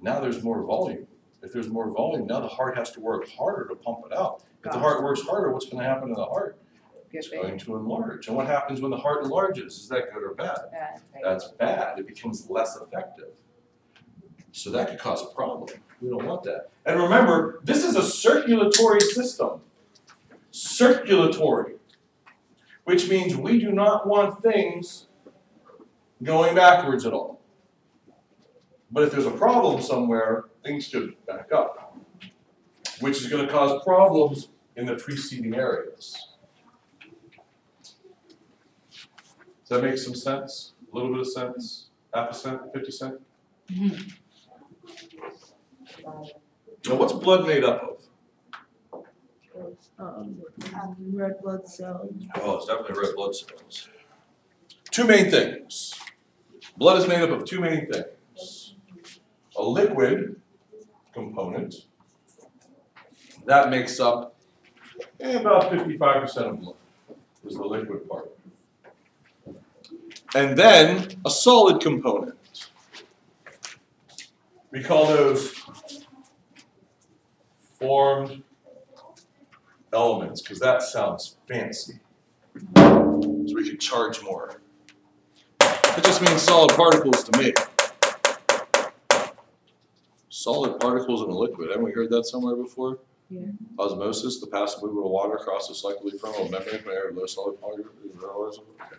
now there's more volume. If there's more volume, now the heart has to work harder to pump it out. If the heart works harder, what's going to happen to the heart? It's going to enlarge. And what happens when the heart enlarges? Is that good or bad? bad That's bad. It becomes less effective. So that could cause a problem. We don't want that. And remember, this is a circulatory system. Circulatory. Which means we do not want things going backwards at all. But if there's a problem somewhere, things should back up, which is going to cause problems in the preceding areas. Does that make some sense? A little bit of sense? Half a cent? Fifty cent? Mm-hmm. Now, what's blood made up of? Um, red blood cells. Oh, it's definitely red blood cells. Two main things. Blood is made up of two main things. A liquid component. That makes up eh, about fifty-five percent of blood is the liquid part. And then a solid component. We call those formed elements because that sounds fancy. So we could charge more. It just means solid particles to me. Solid particles in a liquid. Haven't we heard that somewhere before? Yeah. Osmosis, the passive movement of water across the cyclically permeable membrane from air to low solid particles. Okay.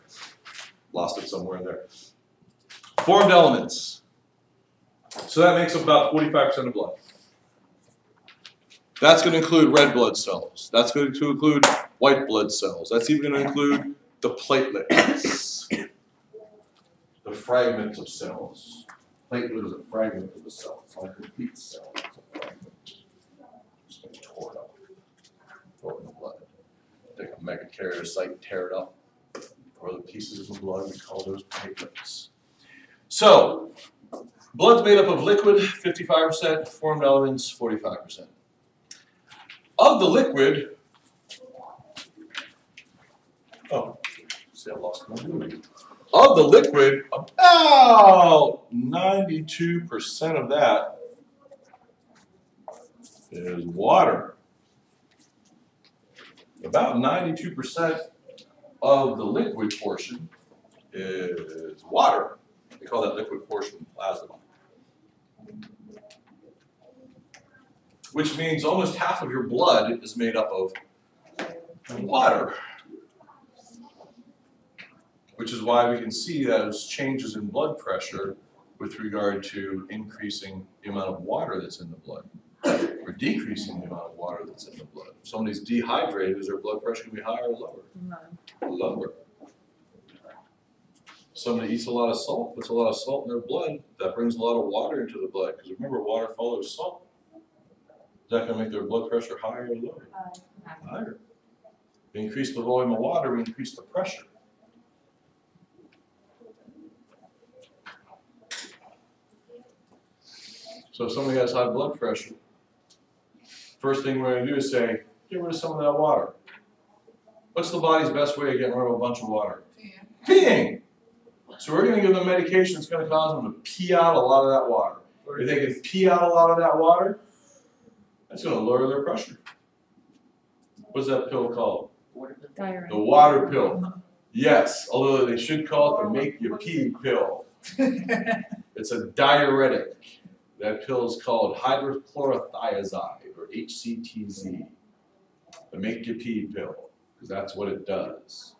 Lost it somewhere in there. Formed elements. So that makes up about forty-five percent of blood. That's going to include red blood cells. That's going to include white blood cells. That's even going to include the platelets. The fragments of cells. Platelet is a fragment of the cell. It's not a complete cell. It's a fragment. karyocyte tear it up, or the pieces of the blood, we call those platelets. So, blood's made up of liquid, fifty-five percent, formed elements, forty-five percent. Of the liquid, oh, see I lost my memory. Of the liquid, about ninety-two percent of that is water. About ninety-two percent of the liquid portion is water. We call that liquid portion plasma. Which means almost half of your blood is made up of water. Which is why we can see those changes in blood pressure with regard to increasing the amount of water that's in the blood, or decreasing the amount of water that's in the blood. If somebody's dehydrated, is their blood pressure going to be higher or lower? No. Lower. Somebody eats a lot of salt, puts a lot of salt in their blood, that brings a lot of water into the blood, because remember, water follows salt. Is that going to make their blood pressure higher or lower? Uh, higher. We increase the volume of water, we increase the pressure. So if somebody has high blood pressure, first thing we're going to do is say, get rid of some of that water. What's the body's best way of getting rid of a bunch of water? Yeah. Peeing! So we're going to give them medication that's going to cause them to pee out a lot of that water. If they can pee out a lot of that water, that's going to lower their pressure. What's that pill called? Diarrhea. The water pill. Yes, although they should call it the make you pee pill. It's a diuretic. That pill is called hydrochlorothiazide, or H C T Z, the make you pee pill, because that's what it does.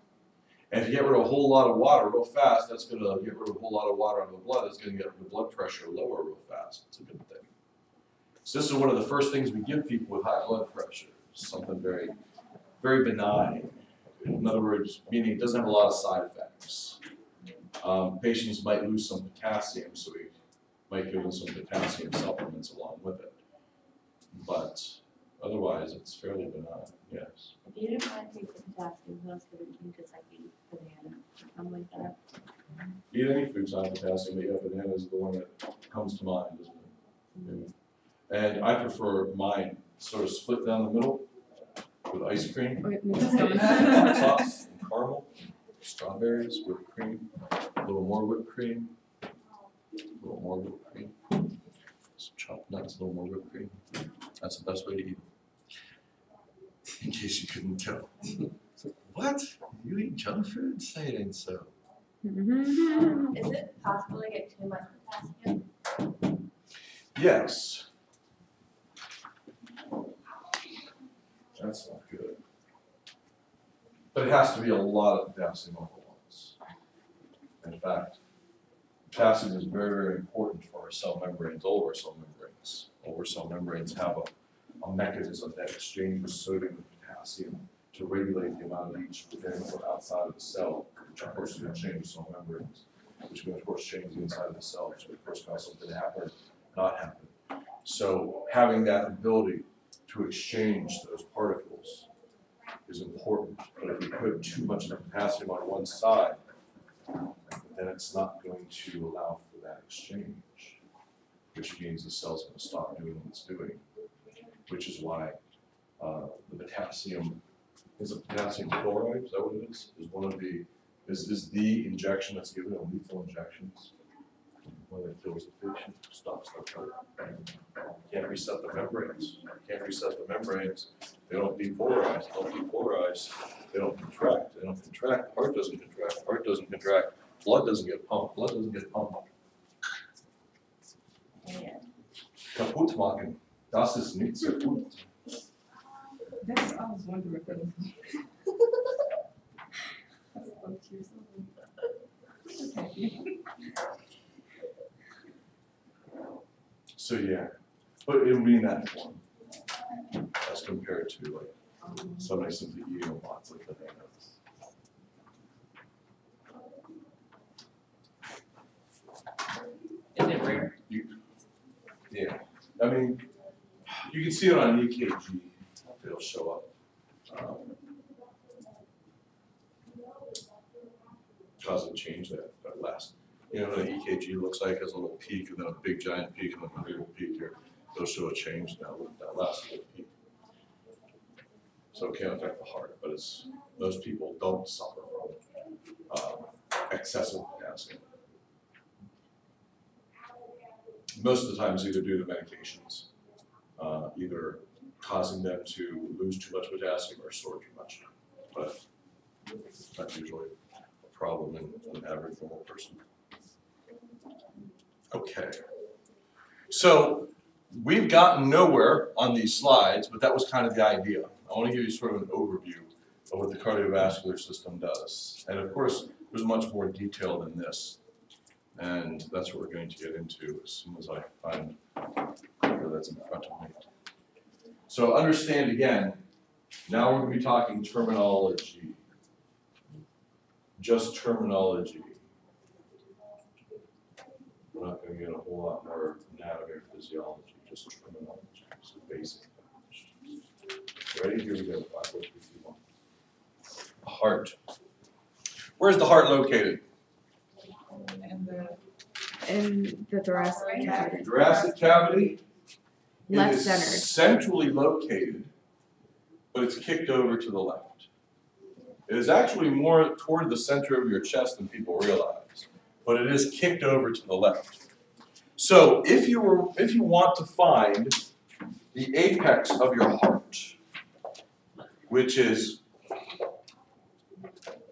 And if you get rid of a whole lot of water real fast, that's going to get rid of a whole lot of water out of the blood. That's going to get the blood pressure lower real fast. It's a good thing. So this is one of the first things we give people with high blood pressure, something very, very benign. In other words, meaning it doesn't have a lot of side effects. Um, patients might lose some potassium, so we might give them some potassium supplements along with it. But otherwise, it's fairly benign, yes. If you didn't want to take the potassium, most of it you just like eat banana or something like that. Eat any food's not potassium, but yeah, banana is the one that comes to mind, isn't it? Mm -hmm. Yeah. And I prefer mine sort of split down the middle with ice cream, hot sauce, and caramel, strawberries, whipped cream, a little more whipped cream. A little more whipped cream, some chopped nuts, a little more whipped cream. That's the best way to eat them. In case you couldn't tell. It's like, what? You eat junk food? Say it ain't so. Um, is it possible to get too much potassium? Yes. That's not good. But it has to be a lot of potassium all at once. In fact, potassium is very, very important for our cell membranes, all of our cell membranes. All of our cell membranes have a, a mechanism that exchanges sodium and potassium to regulate the amount of each within or outside of the cell, which of course is going to change the cell membranes, which can of course change the inside of the cell, which of course cause something to happen, not happen. So having that ability to exchange those particles is important, but if you put too much of the potassium on one side, then it's not going to allow for that exchange, which means the cell's going to stop doing what it's doing, which is why uh, the potassium, is it potassium chloride, is that what it is? Is one of the, is, is the injection that's given, a lethal injections, when it kills the patient, stops the chloride. Can't reset the membranes, can't reset the membranes, they don't depolarize, don't depolarize, they don't contract, they don't contract, heart doesn't contract, heart doesn't contract, blood doesn't get pumped, blood doesn't get pumped. Yeah. Kaputt machen. Das ist nicht so gut. That's what I was wondering. So yeah, but it'll be in that form as compared to like somebody simply eating lots of bananas. Is it rare? You, yeah. I mean, you can see it on an E K G. It'll show up. Um, doesn't change that at last. You know what an E K G looks like? As a little peak, and then a big giant peak, and then a little peak here. Those show a change in that, that last little peak. So it can affect the heart, but it's, those people don't suffer from um, excessive potassium. Most of the time it's either due to medications, uh, either causing them to lose too much potassium or store too much. But that's usually a problem in an average normal person. Okay. So we've gotten nowhere on these slides, but that was kind of the idea. I want to give you sort of an overview of what the cardiovascular system does. And of course, there's much more detail than this. And that's what we're going to get into as soon as I find where that's in front of me. So understand again, now we're going to be talking terminology. Just terminology. We're not going to get a whole lot more anatomy or physiology, just terminology. So basic. Ready? Here we go. A heart. Where's the heart located? In the, in the thoracic cavity. Thoracic cavity. Left centered. It is centrally located, but it's kicked over to the left. It is actually more toward the center of your chest than people realize, but it is kicked over to the left. So if you were, if you want to find the apex of your heart, which is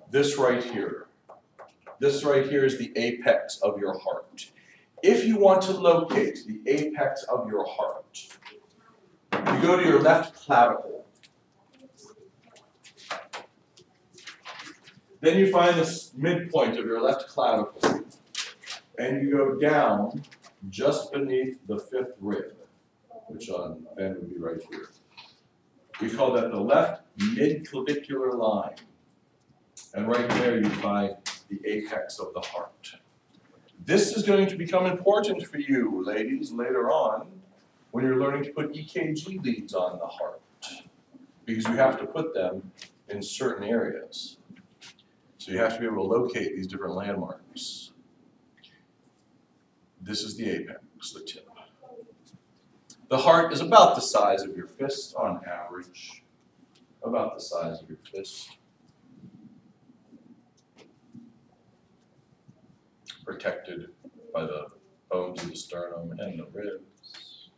this right here. This right here is the apex of your heart. If you want to locate the apex of your heart, you go to your left clavicle. Then you find the midpoint of your left clavicle, and you go down just beneath the fifth rib, which on Ben would be right here. We call that the left midclavicular line. And right there you find the apex of the heart. This is going to become important for you, ladies, later on when you're learning to put E K G leads on the heart, because you have to put them in certain areas. So you have to be able to locate these different landmarks. This is the apex, the tip. The heart is about the size of your fist on average, about the size of your fist. Protected by the bones of the sternum and the ribs.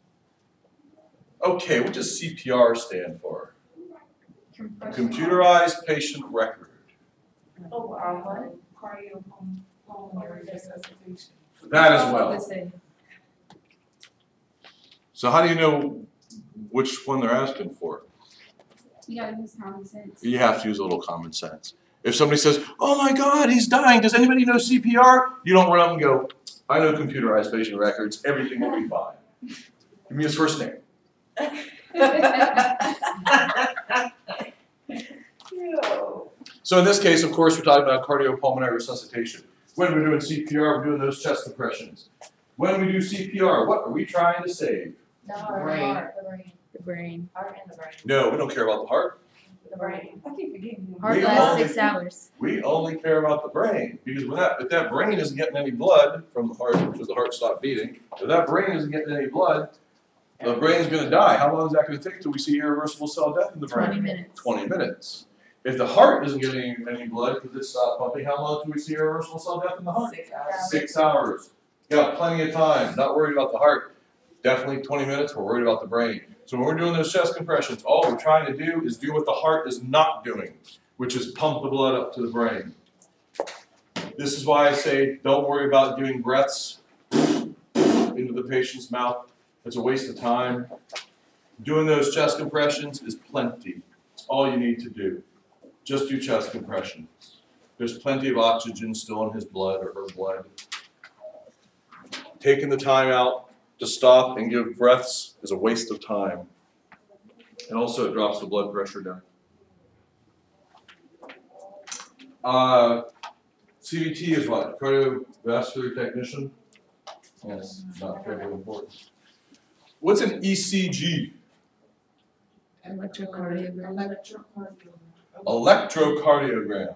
Okay, what does C P R stand for? Computerized patient record. Oh, wow. Cardiopulmonary resuscitation. That as well. So how do you know which one they're asking for? You gotta use common sense. You have to use a little common sense. If somebody says, oh my God, he's dying, does anybody know C P R? You don't run up and go, I know computerized patient records, everything will be fine. Give me his first name. So in this case, of course, we're talking about cardiopulmonary resuscitation. When we're doing C P R, we're doing those chest compressions. When we do C P R, what are we trying to save? No, the brain. The brain. The brain. Heart and the brain. No, we don't care about the heart. The brain. I keep forgetting. Heart lasts six hours. We only care about the brain, because when that, if that brain isn't getting any blood from the heart, because the heart stopped beating, if that brain isn't getting any blood, the brain's going to die. How long is that going to take till we see irreversible cell death in the brain? Twenty minutes. Twenty minutes. If the heart isn't getting any blood because it stopped pumping, how long do we see irreversible cell death in the heart? Six hours. Six hours. Got plenty of time. Not worried about the heart. Definitely twenty minutes. We're worried about the brain. So when we're doing those chest compressions, all we're trying to do is do what the heart is not doing, which is pump the blood up to the brain. This is why I say don't worry about doing breaths into the patient's mouth. It's a waste of time. Doing those chest compressions is plenty. It's all you need to do. Just do chest compressions. There's plenty of oxygen still in his blood or her blood. Taking the time out to stop and give breaths is a waste of time. And also it drops the blood pressure down. Uh, C V T is what? Cardiovascular technician? Yes, not very important. What's an E C G? Electrocardiogram. Electrocardiogram. Electrocardiogram.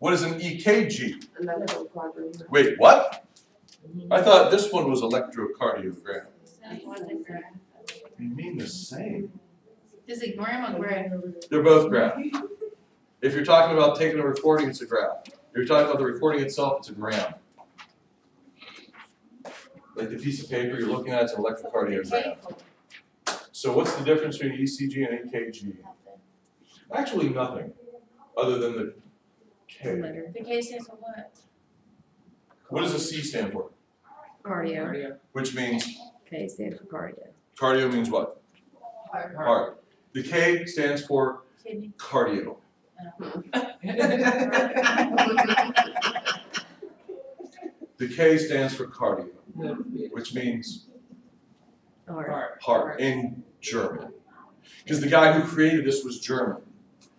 What is an E K G? Wait, what? I thought this one was electrocardiogram. You mean the same? Is it gram or graph? They're both graph. If you're talking about taking a recording, it's a graph. If you're talking about the recording itself, it's a gram. Like the piece of paper you're looking at is an electrocardiogram. So what's the difference between E C G and E K G? Actually nothing, other than the K. The K stands for what? What does the C stand for? Cardio. Which means? K stands for cardio. Cardio means what? Heart. Heart. The K stands for kidney. Cardio. The K stands for cardio, which means heart, heart in German. Because the guy who created this was German.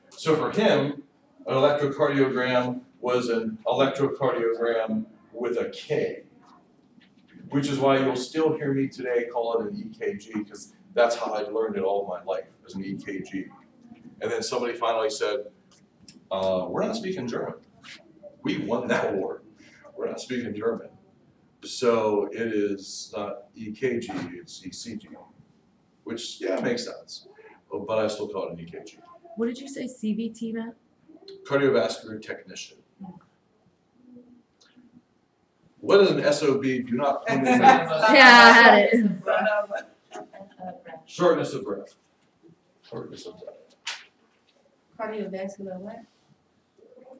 So for him, an electrocardiogram was an electrocardiogram with a K, which is why you'll still hear me today call it an E K G, because that's how I learned it all my life, as an E K G. And then somebody finally said, uh, we're not speaking German. We won that war. We're not speaking German. So it is not E K G, it's E C G, which, yeah, makes sense. But I still call it an E K G. What did you say C V T meant? Cardiovascular technician. What is an S O B? Do not put in the yeah, I had it. Shortness of breath. Shortness of breath. Cardiovascular what?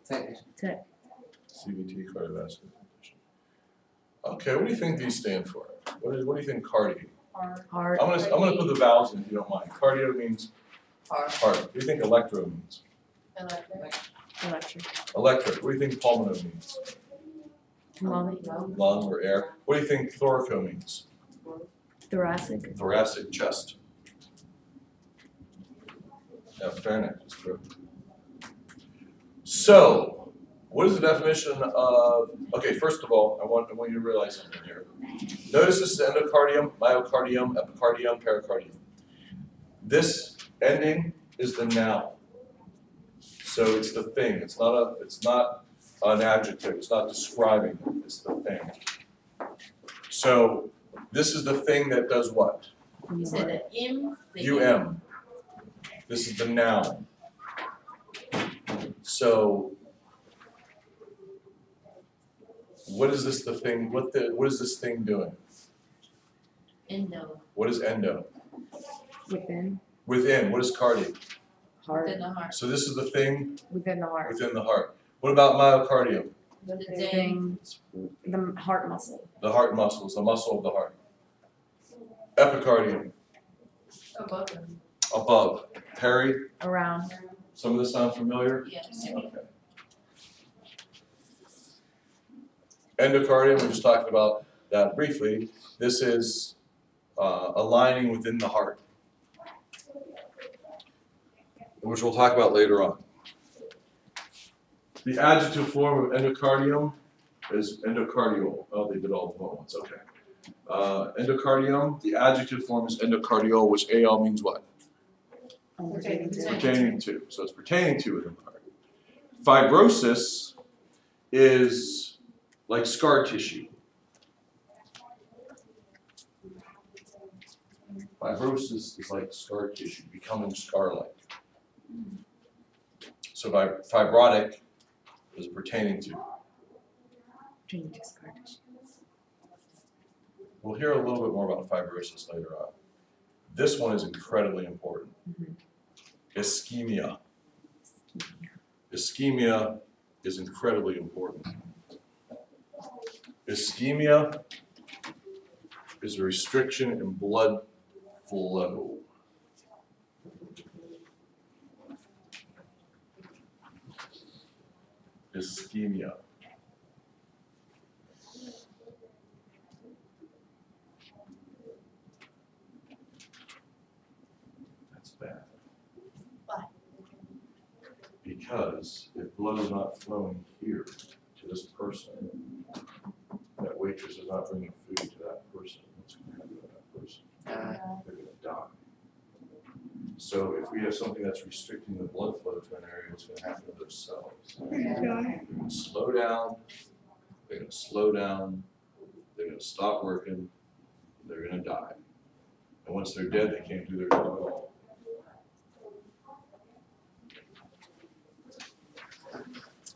Tech. Tech. C V T, cardiovascular technician. Okay, what do you think these stand for? What, is, what do you think cardio? Heart. I'm gonna I'm gonna put the vowels in if you don't mind. Cardio means heart. Heart. What do you think electro means? Electric. Electric. Electric. What do you think pulmono means? Lung. Lung or air. What do you think thoraco means? Thoracic. Thoracic, chest. Yeah, pharynx is true. So, what is the definition of? Okay, first of all, I want I want you to realize something here. Notice this is endocardium, myocardium, epicardium, pericardium. This ending is the noun. So it's the thing. It's not a. It's not an adjective. It's not describing it. It's the thing. So this is the thing that does what? You said the im. The um. This is the noun. So, what is this the thing? What the what is this thing doing? Endo. What is endo? Within. Within. What is cardio? Heart. Within the heart. So this is the thing. Within the heart. Within the heart. What about myocardium? Within the heart muscle. The heart muscle is the muscle of the heart. Epicardium. Above. Above. Peri? Around. Some of this sound familiar? Yes. Okay. Endocardium, we just talked about that briefly. This is uh, aligning within the heart, which we'll talk about later on. The adjective form of endocardium is endocardial. Oh, they did all the ones. Okay. Uh, endocardium, the adjective form is endocardial, which A L means what? Pertaining to. Pertaining to. So it's pertaining to within the heart. Fibrosis is like scar tissue. Fibrosis is like scar tissue, becoming scar-like. So fibrotic is pertaining to. Pertaining to scar tissue. We'll hear a little bit more about fibrosis later on. This one is incredibly important. Mm-hmm. Ischemia. Ischemia is incredibly important. Ischemia is a restriction in blood flow. Ischemia. Because if blood is not flowing here to this person, that waitress is not bringing food to that person, what's going to happen to that person? Uh, They're going to die. So if we have something that's restricting the blood flow to an area, what's going to happen to those cells? They're going to slow down, they're going to slow down, they're going to stop working, they're going to die. And once they're dead, they can't do their job at all.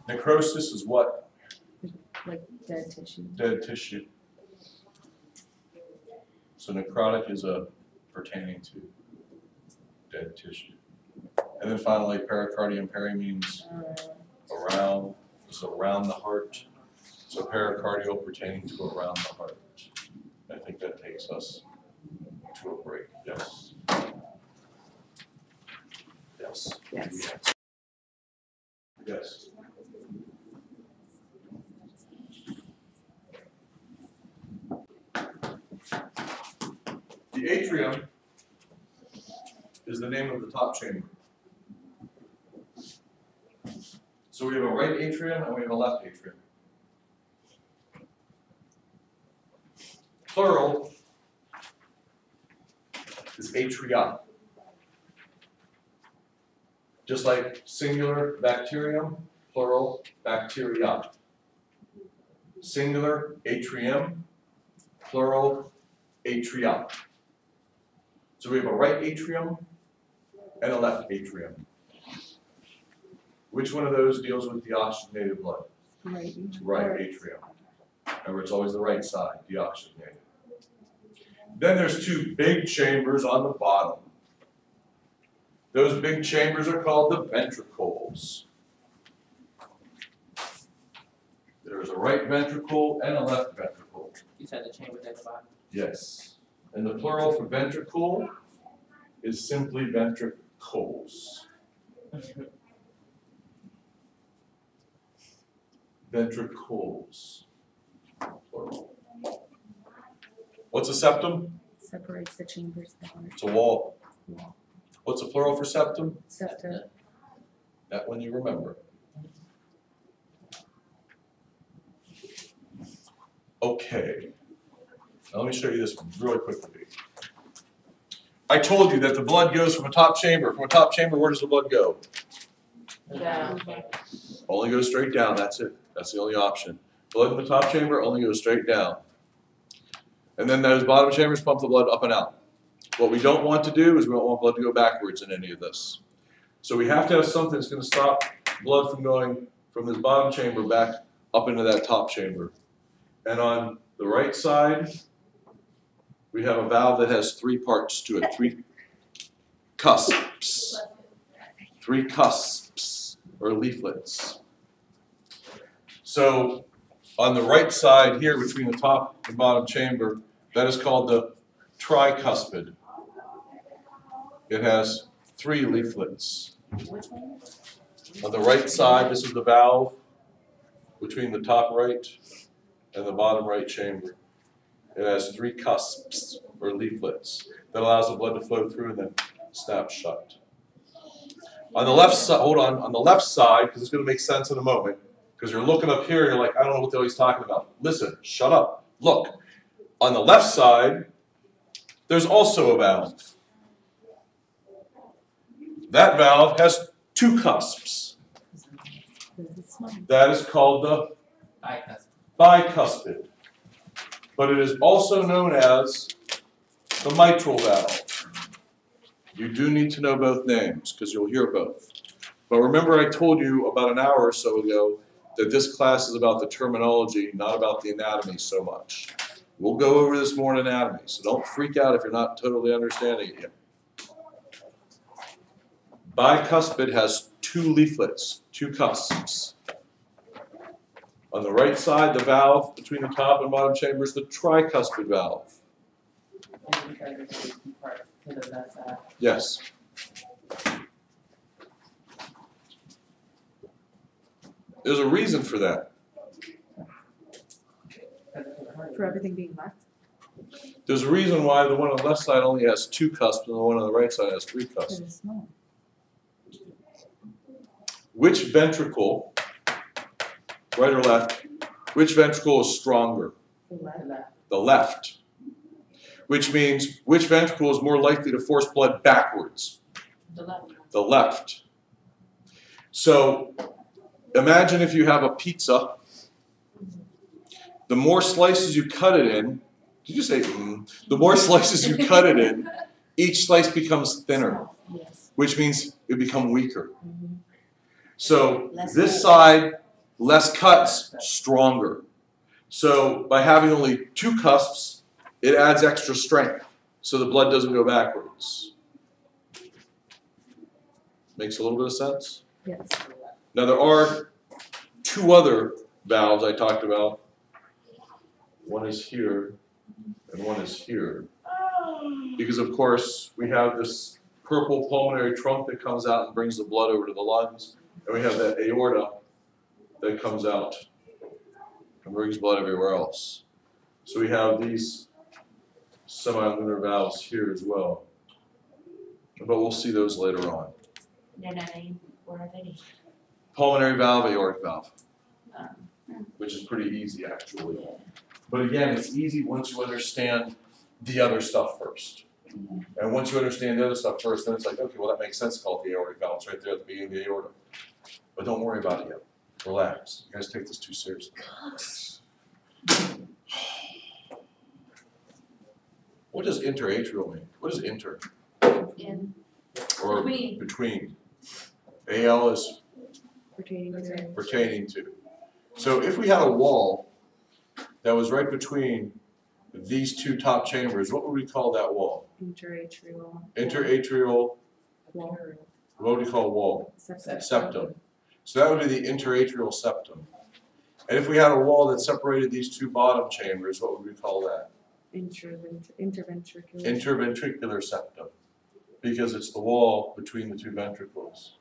Necrosis is what? Like dead tissue. Dead tissue. So necrotic is a pertaining to dead tissue. And then finally, pericardium. Peri means around, it's around the heart. So pericardial pertaining to around the heart. I think that takes us to a break. Yes. Yes. Yes. Yes. The atrium is the name of the top chamber. So we have a right atrium and we have a left atrium. Plural is atria. Just like singular bacterium, plural bacteria. Singular atrium, plural atria. So we have a right atrium and a left atrium. Which one of those deals with deoxygenated blood? Right atrium. Right atrium. Remember, it's always the right side, deoxygenated. Then there's two big chambers on the bottom. Those big chambers are called the ventricles. There's a right ventricle and a left ventricle. You said the chamber at the bottom? Yes. And the plural for ventricle is simply ventricles. Ventricles. Plural. What's a septum? Separates the chambers. It's a wall. wall. What's the plural for septum? Septa. That one you remember. Okay. Now let me show you this really quickly. I told you that the blood goes from a top chamber. From a top chamber, where does the blood go? Down. Only goes straight down. That's it. That's the only option. Blood in the top chamber only goes straight down. And then those bottom chambers pump the blood up and out. What we don't want to do is we don't want blood to go backwards in any of this. So we have to have something that's going to stop blood from going from this bottom chamber back up into that top chamber. And on the right side, we have a valve that has three parts to it, three cusps, three cusps, or leaflets. So on the right side here, between the top and bottom chamber, that is called the tricuspid. It has three leaflets. On the right side, this is the valve between the top right and the bottom right chamber. It has three cusps, or leaflets, that allows the blood to flow through and then snap shut. On the left side, hold on, on the left side, because it's going to make sense in a moment, because you're looking up here and you're like, I don't know what the hell he's talking about. Listen, shut up, look. On the left side, there's also a valve. That valve has two cusps. That is called the bicuspid. But it is also known as the mitral valve. You do need to know both names because you'll hear both. But remember I told you about an hour or so ago that this class is about the terminology, not about the anatomy so much. We'll go over this more in anatomy, so don't freak out if you're not totally understanding it yet. Bicuspid has two leaflets, two cusps. On the right side, the valve between the top and bottom chamber is the tricuspid valve. Yes. There's a reason for that. For everything being left? There's a reason why the one on the left side only has two cusps and the one on the right side has three cusps. Which ventricle, right or left? Which ventricle is stronger? The left. The left. Which means which ventricle is more likely to force blood backwards? the left. So imagine if you have a pizza. The more slices you cut it in, did you say, mm? The more slices you cut it in, each slice becomes thinner, yes. Which means it becomes weaker. Mm-hmm. So less this cut. Side, less cuts, stronger. So by having only two cusps, it adds extra strength, so the blood doesn't go backwards. Makes a little bit of sense? Yes. Now there are two other valves I talked about. One is here, and one is here. Because of course, we have this purple pulmonary trunk that comes out and brings the blood over to the lungs, and we have that aorta that comes out and brings blood everywhere else. So we have these semilunar valves here as well. But we'll see those later on. No, no, no, where are they? Pulmonary valve, aortic valve, um, which is pretty easy actually. Yeah. But again, it's easy once you understand the other stuff first. Mm-hmm. And once you understand the other stuff first, then it's like, okay, well, that makes sense to call it the aortic valve. It's right there at the beginning of the aorta. But don't worry about it yet. Relax. You guys take this too seriously. What does interatrial mean? What is inter? In. Or between. between. A L is pertaining to. pertaining to. So if we had a wall that was right between these two top chambers, what would we call that wall? Interatrial. Interatrial. Wall. What would we call wall? Septum. Septum. So that would be the interatrial septum. And if we had a wall that separated these two bottom chambers, what would we call that? Intervent interventricular. Interventricular septum, because it's the wall between the two ventricles.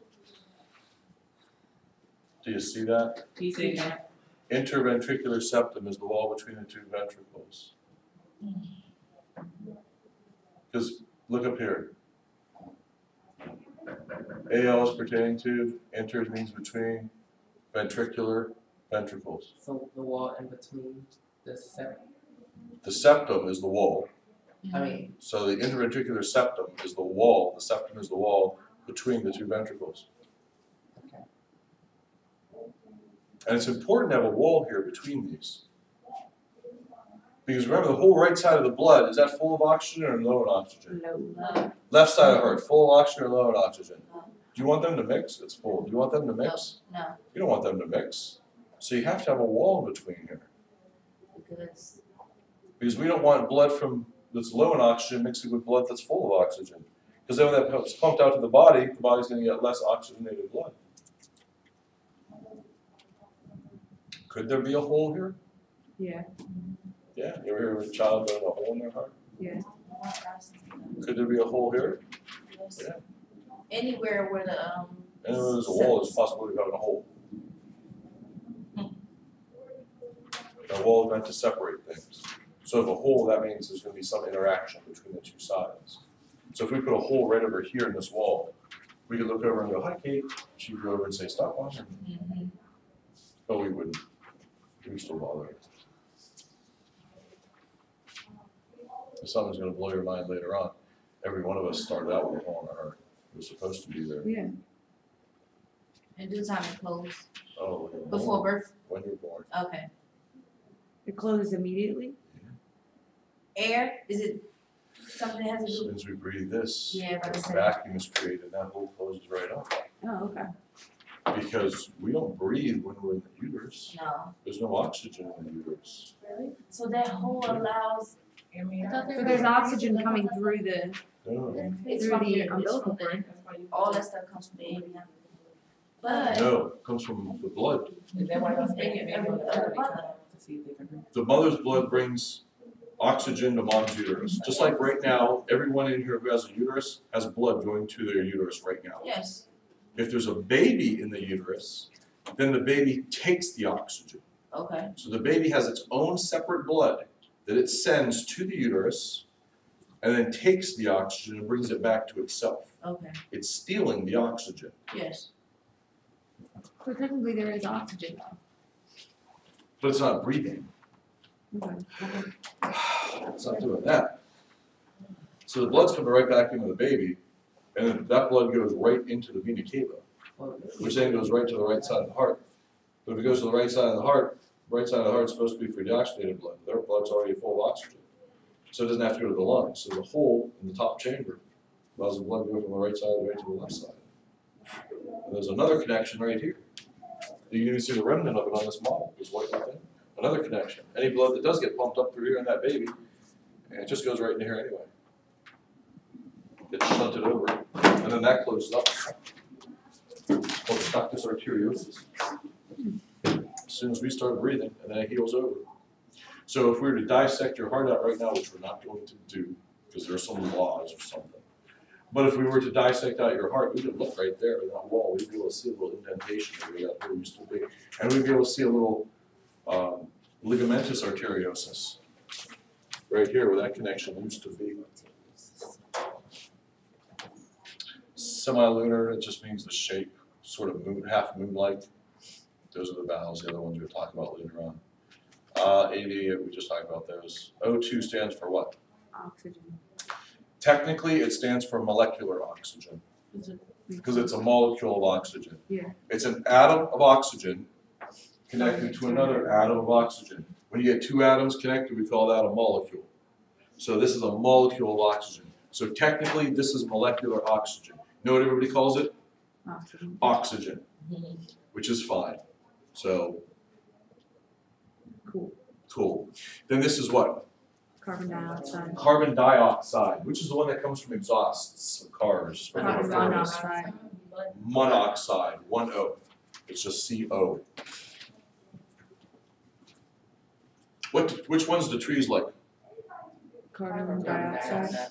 Do you see that? You see that. Interventricular septum is the wall between the two ventricles. Because look up here. A L is pertaining to, inter means between, ventricular, ventricles. So the wall in between the septum? The septum is the wall. I mean. So the interventricular septum is the wall, the septum is the wall between the two ventricles. Okay. And it's important to have a wall here between these. Because remember, the whole right side of the blood, is that full of oxygen or low in oxygen? Low. Left side of the heart, full of oxygen or low in oxygen? No. Do you want them to mix? It's full. Do you want them to mix? No. no. You don't want them to mix. So you have to have a wall in between here. Because, because we don't want blood from that's low in oxygen mixing with blood that's full of oxygen. Because then when that's pumped out to the body, the body's going to get less oxygenated blood. Could there be a hole here? Yeah. Yeah, you ever hear of a child with a hole in their heart? Yeah. Could there be a hole here? Yes. Yeah. Anywhere where the um. Anywhere there's a wall, there's a possibility of having a hole. Hmm. A wall is meant to separate things. So if a hole, that means there's going to be some interaction between the two sides. So if we put a hole right over here in this wall, we could look over and go, "Hi, Kate." She'd go over and say, "Stop bothering me." Mm-hmm. But we wouldn't. We'd still bother her. Something's going to blow your mind later on. Every one of us started out with a hole in our heart. It was supposed to be there. Yeah. It does have it closed. Oh. Before birth? When you're born. Okay. It closes immediately? Yeah. Air? Is it something that has to do? As soon as we breathe this, yeah, a vacuum is created, and that hole closes right up. Oh, okay. Because we don't breathe when we're in the uterus. No. There's no oxygen in the uterus. Really? So that hole allows... So there's oxygen coming through the, no. It's through the umbilical cord. All that stuff comes from the alien. But no, it comes from the blood. The mother's blood brings oxygen to mom's uterus. Just like right now, everyone in here who has a uterus has blood going to their uterus right now. Yes. If there's a baby in the uterus, then the baby takes the oxygen. Okay. So the baby has its own separate blood that it sends to the uterus and then takes the oxygen and brings it back to itself. Okay. It's stealing the oxygen. Yes. So technically there is oxygen though. But it's not breathing. Okay. It's not doing that. So the blood's coming right back into the baby, and that blood goes right into the vena cava, which then goes right to the right side of the heart. But if it goes to the right side of the heart, the right side of the heart is supposed to be for deoxygenated blood. Their blood's already full of oxygen, so it doesn't have to go to the lungs. So the hole in the top chamber allows the blood to go from the right side right to the left side. And there's another connection right here. You can see the remnant of it on this model. Just white right there. Another connection. Any blood that does get pumped up through here in that baby, it just goes right into here anyway. Gets shunted over, and then that closes up. It's called ductus arteriosus. As soon as we start breathing, and then it heals over. So if we were to dissect your heart out right now, which we're not going to do, because there are some laws or something, but if we were to dissect out your heart, we could look right there in that wall. We'd be able to see a little indentation that we got where we used to be. And we'd be able to see a little um, ligamentous arteriosus right here where that connection used to be. Semilunar, it just means the shape, sort of moon, half moon-like. Those are the valves, the other ones we'll talk about later on. Uh, A V, we just talked about those. O two stands for what? Oxygen. Technically, it stands for molecular oxygen, because it's a molecule of oxygen. Yeah. It's an atom of oxygen connected to another atom of oxygen. When you get two atoms connected, we call that a molecule. So this is a molecule of oxygen. So technically, this is molecular oxygen. You know what everybody calls it? Oxygen. Oxygen, which is fine. So, cool. Cool. Then this is what? Carbon dioxide. Carbon dioxide, which is the one that comes from exhausts of cars. Carbon monoxide. Monoxide, one O. It's just C O. What, which ones do trees like? Carbon dioxide.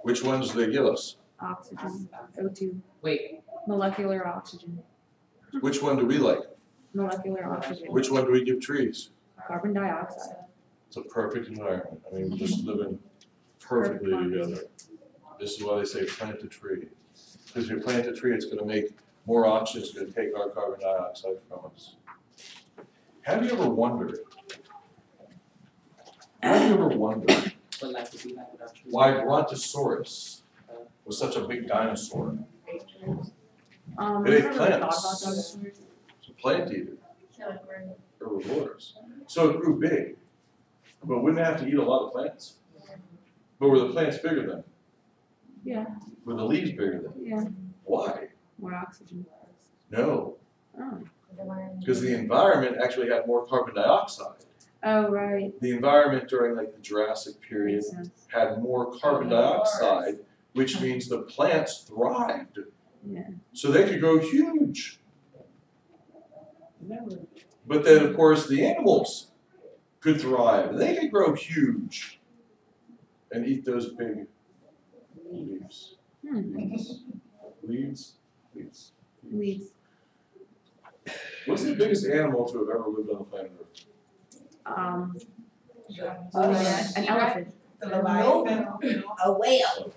Which ones do they give us? Oxygen, O two. Wait. Molecular oxygen. Which one do we like? Molecular oxygen. Which one do we give trees? Carbon dioxide. It's a perfect environment. I mean, we're just living perfectly together. This is why they say plant a tree. Because if you plant a tree, it's going to make more oxygen. It's going to take our carbon dioxide from us. Have you ever wondered? Have you ever wondered why Brontosaurus was such a big dinosaur? Um, it ate plants. It's a plant eater. Herbivores. So it grew big. But wouldn't they have to eat a lot of plants? Yeah. But were the plants bigger then? Yeah. Were the leaves bigger then? Yeah. Why? More oxygen. No. Oh. Because the environment actually had more carbon dioxide. Oh, right. The environment during like the Jurassic period had more carbon dioxide, which means the plants thrived. Yeah. So they could grow huge. No. But then, of course, the animals could thrive. They could grow huge and eat those big leaves. Hmm. Leaves. Leaves. Leaves. Leaves. What's the biggest animal to have ever lived on the planet Earth? Um, oh, yeah. An elephant. The Leviathan. A whale.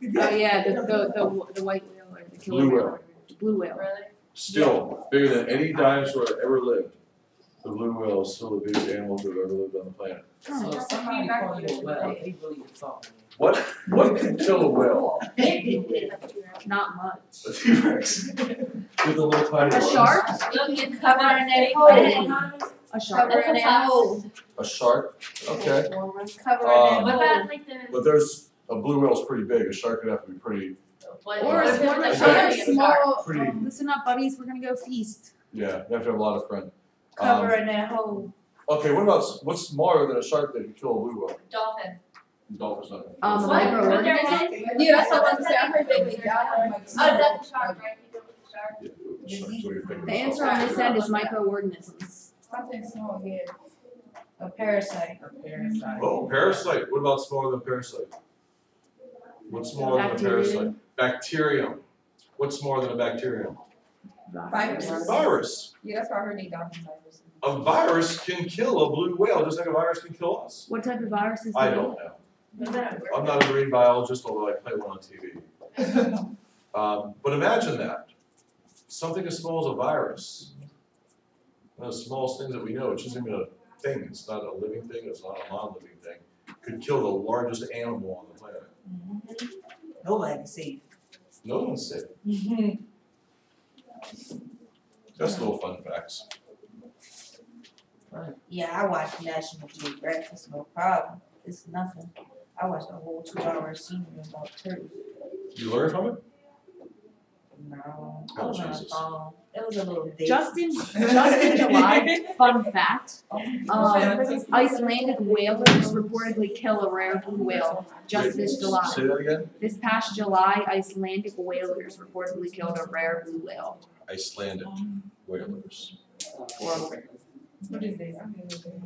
Oh, yeah, the, the, the, the white whale or the killer whale. Blue whale. Blue whale. Still, bigger than any dinosaur that ever lived. The blue whale is still the biggest animal to have ever lived on the planet. So if somebody called you a whale, they really insulted me. What? What can kill a whale? Not much. A T. Rex. With the little tiny ones. A shark? You can cover an egg. A shark. Cover an egg. A shark? Okay. Cover an egg. What about like the... But there's... A blue whale's pretty big. A shark would have to be pretty... Or, or a small... Pretty... Listen up, buddies. We're going to go feast. Yeah. You have to have a lot of friends. Cover in a hole. Okay, what about what's smaller than a shark that you kill a blue whale? Dolphin. Dolphin's not. Um, microorganism. Yeah, that's what I was going to say. I heard they big. Oh, that's a shark, right? You go with the shark. Yeah, sharks, the answer on this end is microorganisms. Something small here. A parasite. A parasite. Oh, parasite. What about smaller than parasite? What's smaller than a parasite? Bacterium. What's smaller than a bacterium? Virus. Virus. Yeah, that's why I heard he got virus. A virus can kill a blue whale, just like a virus can kill us. What type of virus is that? I don't know. I'm not a marine biologist, although I play one on T V. um, but imagine that. Something as small as a virus. One of the smallest things that we know, it's just even a thing. It's not a living thing. It's not a non-living thing. Could kill the largest animal on the planet. Mm-hmm. No legacy. No one's sick. Mm-hmm. Just little fun facts. Right. Yeah, I watch National Geographic, it's no problem. It's nothing. I watched a whole two-hour scenery about turtles. You learn from it? No. I was on a phone. It was a little date. Just in, just in July, fun fact, um, Icelandic whalers reportedly kill a rare blue whale just Wait, this July. Say that again? This past July, Icelandic whalers reportedly killed a rare blue whale. Icelandic whalers. Or, what do they?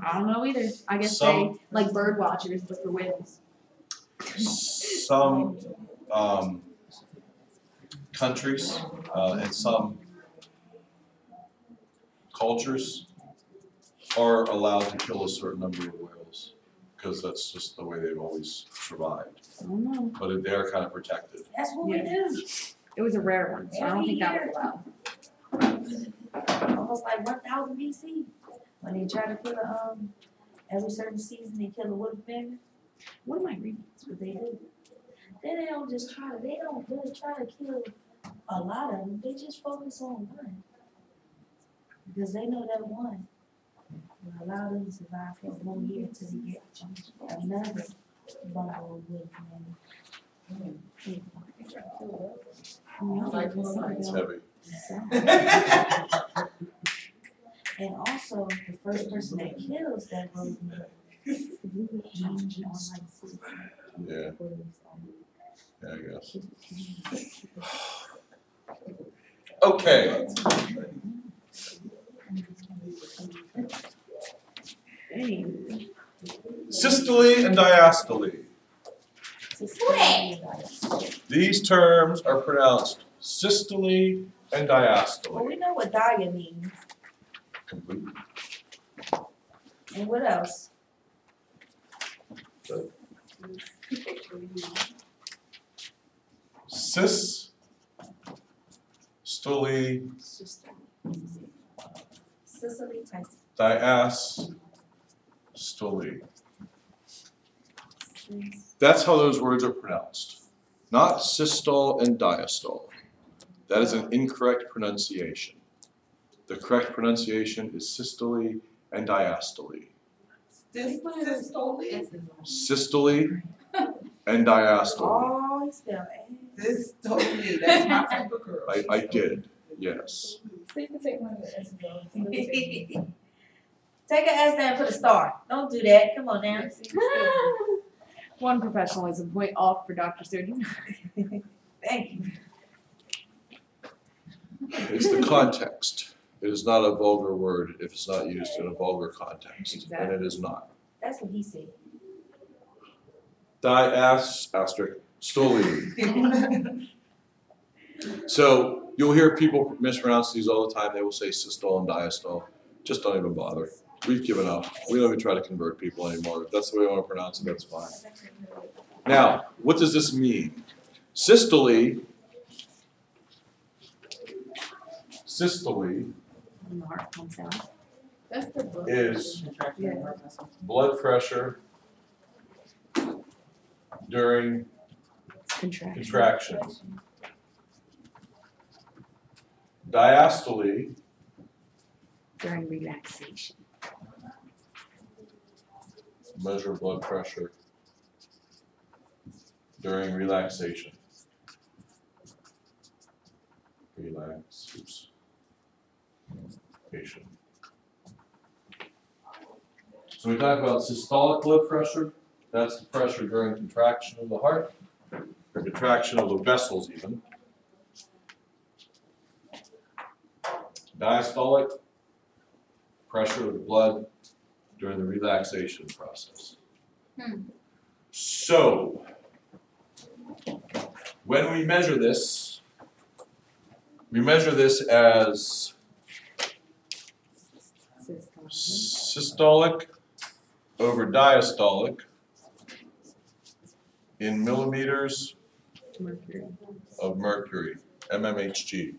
I don't know either. I guess some, they, like bird watchers, but for whales. Some um, countries uh, and some cultures are allowed to kill a certain number of whales because that's just the way they've always survived. I don't know. But they're kind of protected. That's what yeah. we do. It was a rare one, so Every I don't think year. that was allowed. Almost like one thousand B C. When they try to kill a, um, every certain season they kill a woodpecker. What am I reading? That's what they do. Then they don't just try to, they don't really try to kill a lot of them. They just focus on one. Because they know that one will allow them to survive for one year till they get another bottle of woodpecker. It's heavy. And also, the first person that kills that rosemary. Yeah. Yeah, I guess. Okay. Systole and diastole. These terms are pronounced systole and diastole. Well, we know what dia means. Completely. And what else? So. Sis, stole, diastole. That's how those words are pronounced. Not systole and diastole. That is an incorrect pronunciation. The correct pronunciation is systole and diastole. Systole? Systole and diastole. Systole. That's my type of girl. I, I did, yes. So you can take one of the S's off. Take an S down and put a star. Don't do that. Come on now. One professionalism point off for Doctor Sturgeon. Thank you. It's the context. It is not a vulgar word if it's not used in a vulgar context, exactly. And it is not. That's what he said. Dias asterisk stole. So you'll hear people mispronounce these all the time. They will say systole and diastole. Just don't even bother. We've given up. We don't even try to convert people anymore. If that's the way I want to pronounce it, that's fine. Now, what does this mean? Systole, systole is blood pressure during contraction. Diastole during relaxation. Measure blood pressure during relaxation. Relax. Oops. Patient. So we talk about systolic blood pressure. That's the pressure during contraction of the heart, or contraction of the vessels even. Diastolic, pressure of the blood during the relaxation process. Hmm. So, when we measure this, we measure this as systolic over diastolic in millimeters mercury. of mercury, M M H G.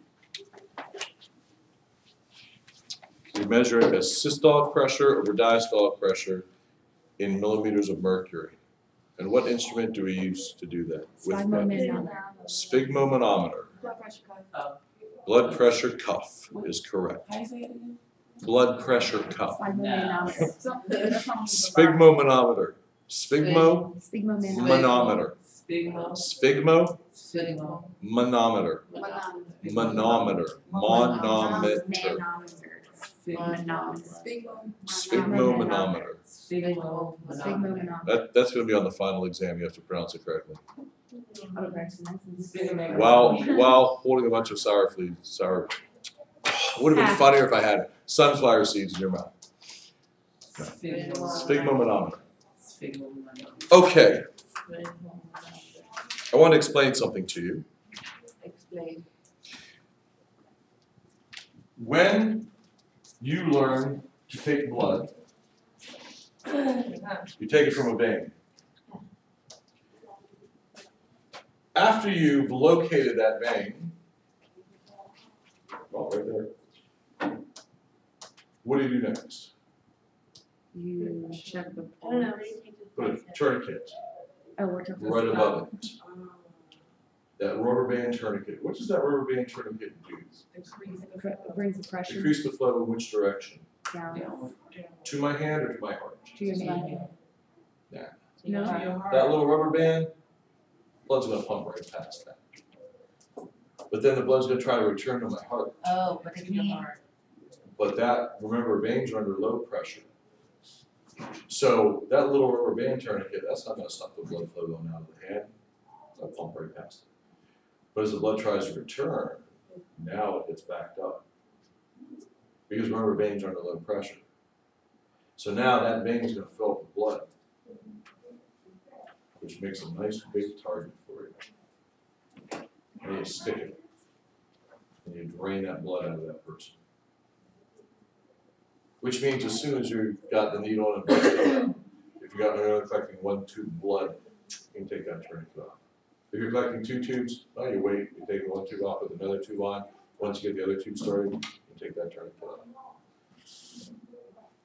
We measure it as systolic pressure over diastolic pressure in millimeters of mercury. And what instrument do we use to do that? Sphygmomanometer. Sphygmomanometer. Blood pressure cuff. Blood pressure cuff is correct. Blood pressure cuff. Sphygmomanometer. Sphygmo. Manometer. Sphygmo. Manometer. Manometer. Manometer. Sphygmomanometer. That, that's going to be on the final exam. You have to pronounce it correctly. While while holding a bunch of sour fleas, sour. Would have been funnier if I had sunflower seeds in your mouth. No. Sphygmomanometer. Okay. I want to explain something to you. Explain. When you learn to take blood, you take it from a vein. After you've located that vein, well, right there, what do you do next? You check the pulse. Put a tourniquet oh, we're right above it. That rubber band tourniquet. What does that rubber band tourniquet do? Increase the, Increase the pressure. Increase the flow in which direction? Down. Down. To my hand or to my heart? To your hand. Yeah. No. That little rubber band, blood's going to pump right past that. But then the blood's going to try to return to my heart. Oh, but to your heart. But that, remember, veins are under low pressure. So that little rubber band tourniquet, that's not going to stop the blood flow going out of the hand. It'll pump right past it. But as the blood tries to return, now it gets backed up. Because remember, veins are under low pressure. So now that vein is going to fill up with blood, which makes a nice big target for you. And you stick it. And you drain that blood out of that person. Which means as soon as you've got the needle and blood, if you've got another collecting one tube of blood, you can take that tourniquet off. If you're collecting two tubes, now you wait, you take one tube off with another tube on. Once you get the other tube started, you take that tourniquet off.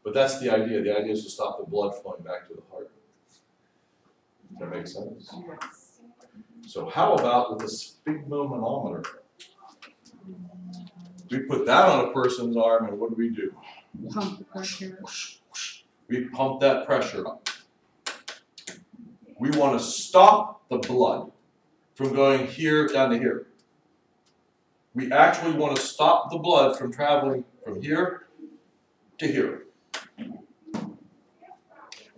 But that's the idea. The idea is to stop the blood flowing back to the heart. Does that make sense? Yes. So how about with the sphygmomanometer? We put that on a person's arm, and what do we do? Pump the pressure. We pump that pressure up. We want to stop the blood from going here down to here. We actually want to stop the blood from traveling from here to here.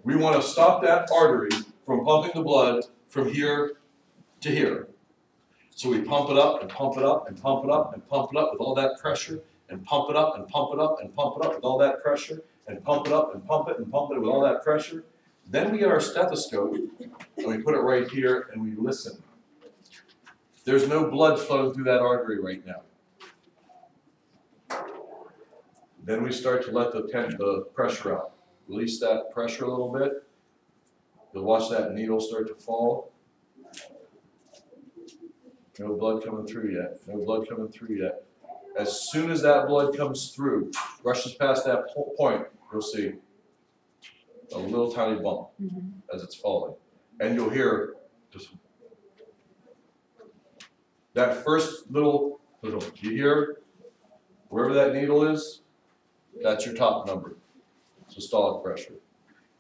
We want to stop that artery from pumping the blood from here to here. So we pump it up and pump it up and pump it up and pump it up with all that pressure. And pump it up and pump it up and pump it up with all that pressure, and pump it up and pump it and pump it with all that pressure. Then we get our stethoscope and we put it right here and we listen. There's no blood flowing through that artery right now. Then we start to let the, the pressure out. Release that pressure a little bit. You'll watch that needle start to fall. No blood coming through yet. No blood coming through yet. As soon as that blood comes through, rushes past that point, you'll see a little tiny bump mm-hmm. as it's falling. And you'll hear just that first little, little, you hear wherever that needle is, that's your top number, systolic pressure.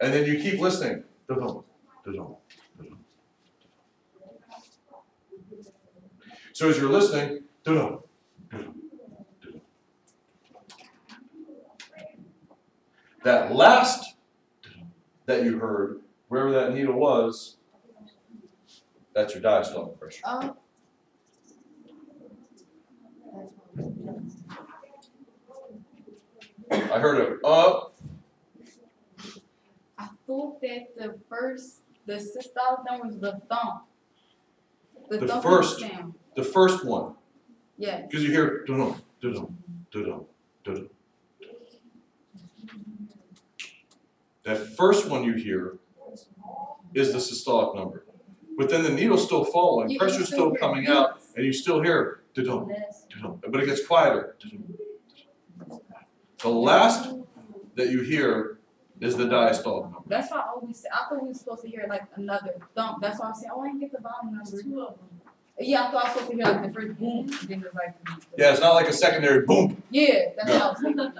And then you keep listening. So as you're listening, that last that you heard, wherever that needle was, that's your diastolic pressure. Oh. I heard it. Up. I thought that the first, the systolic number was the thump. The, the thump first, sound. The first one. Yeah. Because you hear dum dum dum dum. That first one you hear is the systolic number. But then the needle's still falling, pressure's still coming out, and you still hear da-dum, da-dum, but it gets quieter. The last that you hear This is the diastolic number. That's why I always say, I thought we were supposed to hear like another thump. That's why I'm saying, oh, I didn't get the volume number. Two of them. Yeah, I thought I was supposed to hear like the first boom. Then the right boom. Yeah, it's not like a secondary boom. Yeah, that's no. what I was thinking.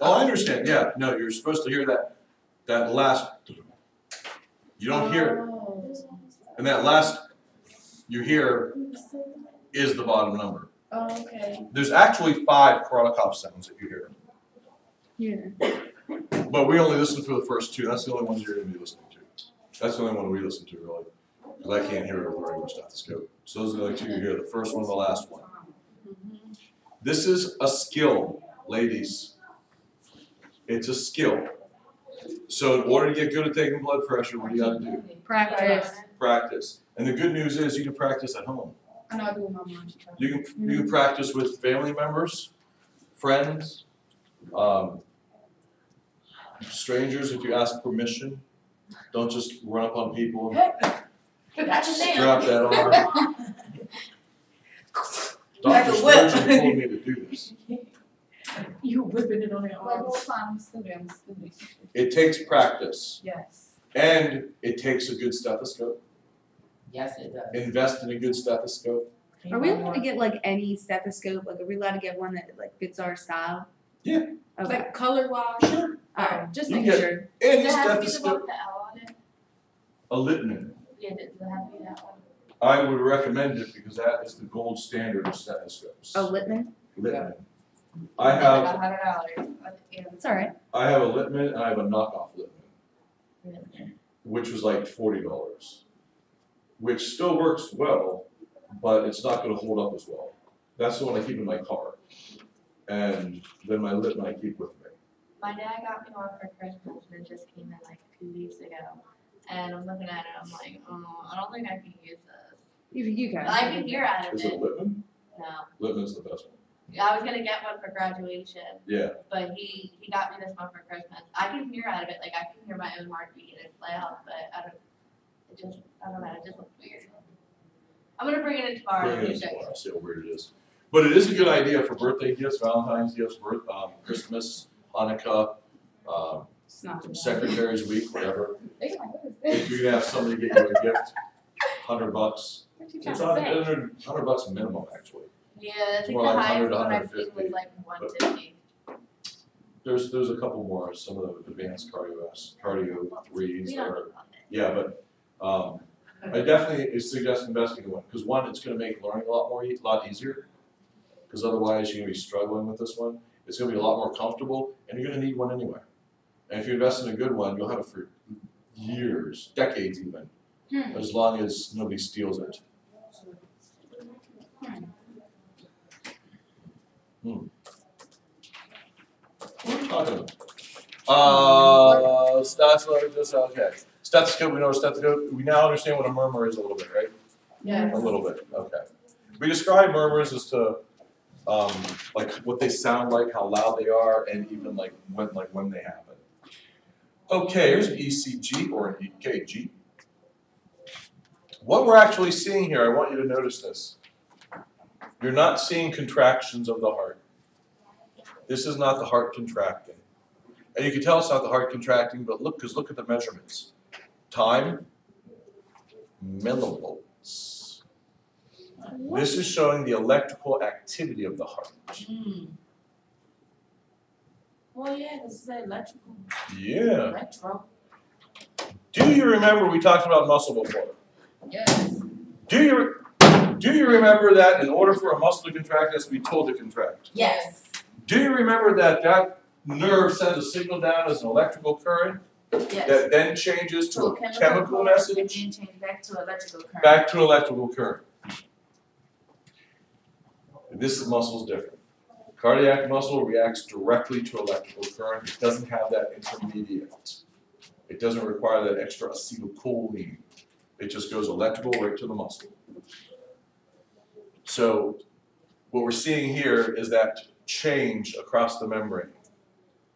Oh, I understand. Yeah, no, you're supposed to hear that that last. You don't hear it. And that last you hear is the bottom number. Oh, okay. There's actually five Korolnikov sounds that you hear. Yeah. But we only listen for the first two. That's the only ones you're going to be listening to. That's the only one we listen to, really. Because I can't hear it over regular stethoscope. So those are the only two you hear, the first one and the last one. Mm-hmm. This is a skill, ladies. It's a skill. So in order to get good at taking blood pressure, what do you got to do? Practice. Practice. And the good news is you can practice at home. I know I do with my mom. You can, mm-hmm. you can practice with family members, friends, um, strangers if you ask permission. Don't just run up on people and strap that on. Doctor Sturgeon told me to do this. You whipping it on your arms. It takes practice. Yes. And it takes a good stethoscope. Yes, it does. Invest in a good stethoscope. Are we allowed to get like any stethoscope? Like, are we allowed to get one that like fits our style? Yeah. Okay. Like color-wise. Sure. All right. Just make sure. Any stethoscope. A Littmann. Yeah, does it have to be that one? I would recommend it because that is the gold standard of stethoscopes. A Littmann. Littmann. I have. one hundred dollars. It's all right. I have a Littmann and I have a knockoff Littmann, which was like forty dollars. Which still works well, but it's not going to hold up as well. That's the one I keep in my car. And then my Littmann I keep with me. My dad got me one for Christmas and it just came in like two weeks ago. And I'm looking at it, I'm like, oh, I don't think I can use this. You, you guys. I can hear out of it. Is it Littmann? No. Littmann's the best one. Yeah, I was going to get one for graduation. Yeah. But he, he got me this one for Christmas. I can hear out of it. Like, I can hear my own heartbeat and it's loud, but I don't. It just, I don't know, it just looks weird. I'm going to bring it in tomorrow. Bring it in tomorrow. See how weird it is. But it is a good idea for birthday gifts, Valentine's gifts, birth, um, Christmas, Hanukkah, um, Secretary's Week, whatever. If you can have somebody get you a gift, one hundred bucks. It's one hundred bucks minimum, actually. Yeah, I think the highest one I've seen was like one fifty. There's, there's a couple more, some of the advanced cardio, cardio threes. Or, yeah, but. Um, I definitely suggest investing in one because one, it's going to make learning a lot more, a lot easier. Because otherwise, you're going to be struggling with this one. It's going to be a lot more comfortable, and you're going to need one anyway. And if you invest in a good one, you'll have it for years, decades even, hmm. as long as nobody steals it. Hmm. What are we talking about? Uh, that's what this. Okay. Stethoscope, we know stethoscope. We now understand what a murmur is a little bit, right? Yeah. A little bit, okay. We describe murmurs as to um, like what they sound like, how loud they are, and even like when, like when they happen. Okay, here's an E C G or an E K G. What we're actually seeing here, I want you to notice this. You're not seeing contractions of the heart. This is not the heart contracting. And you can tell it's not the heart contracting, but look, because look at the measurements. Time, millivolts. This is showing the electrical activity of the heart. Mm. Well, yeah, this is electrical. Yeah. Electro. Do you remember we talked about muscle before? Yes. Do you do you remember that in order for a muscle to contract, it has to be told to contract? Yes. Do you remember that that nerve sends a signal down as an electrical current? Yes. That then changes to, to a chemical, chemical message, and then change back to electrical current. Back to electrical current. And this muscle is different. Cardiac muscle reacts directly to electrical current. It doesn't have that intermediate. It doesn't require that extra acetylcholine. It just goes electrical right to the muscle. So what we're seeing here is that change across the membrane.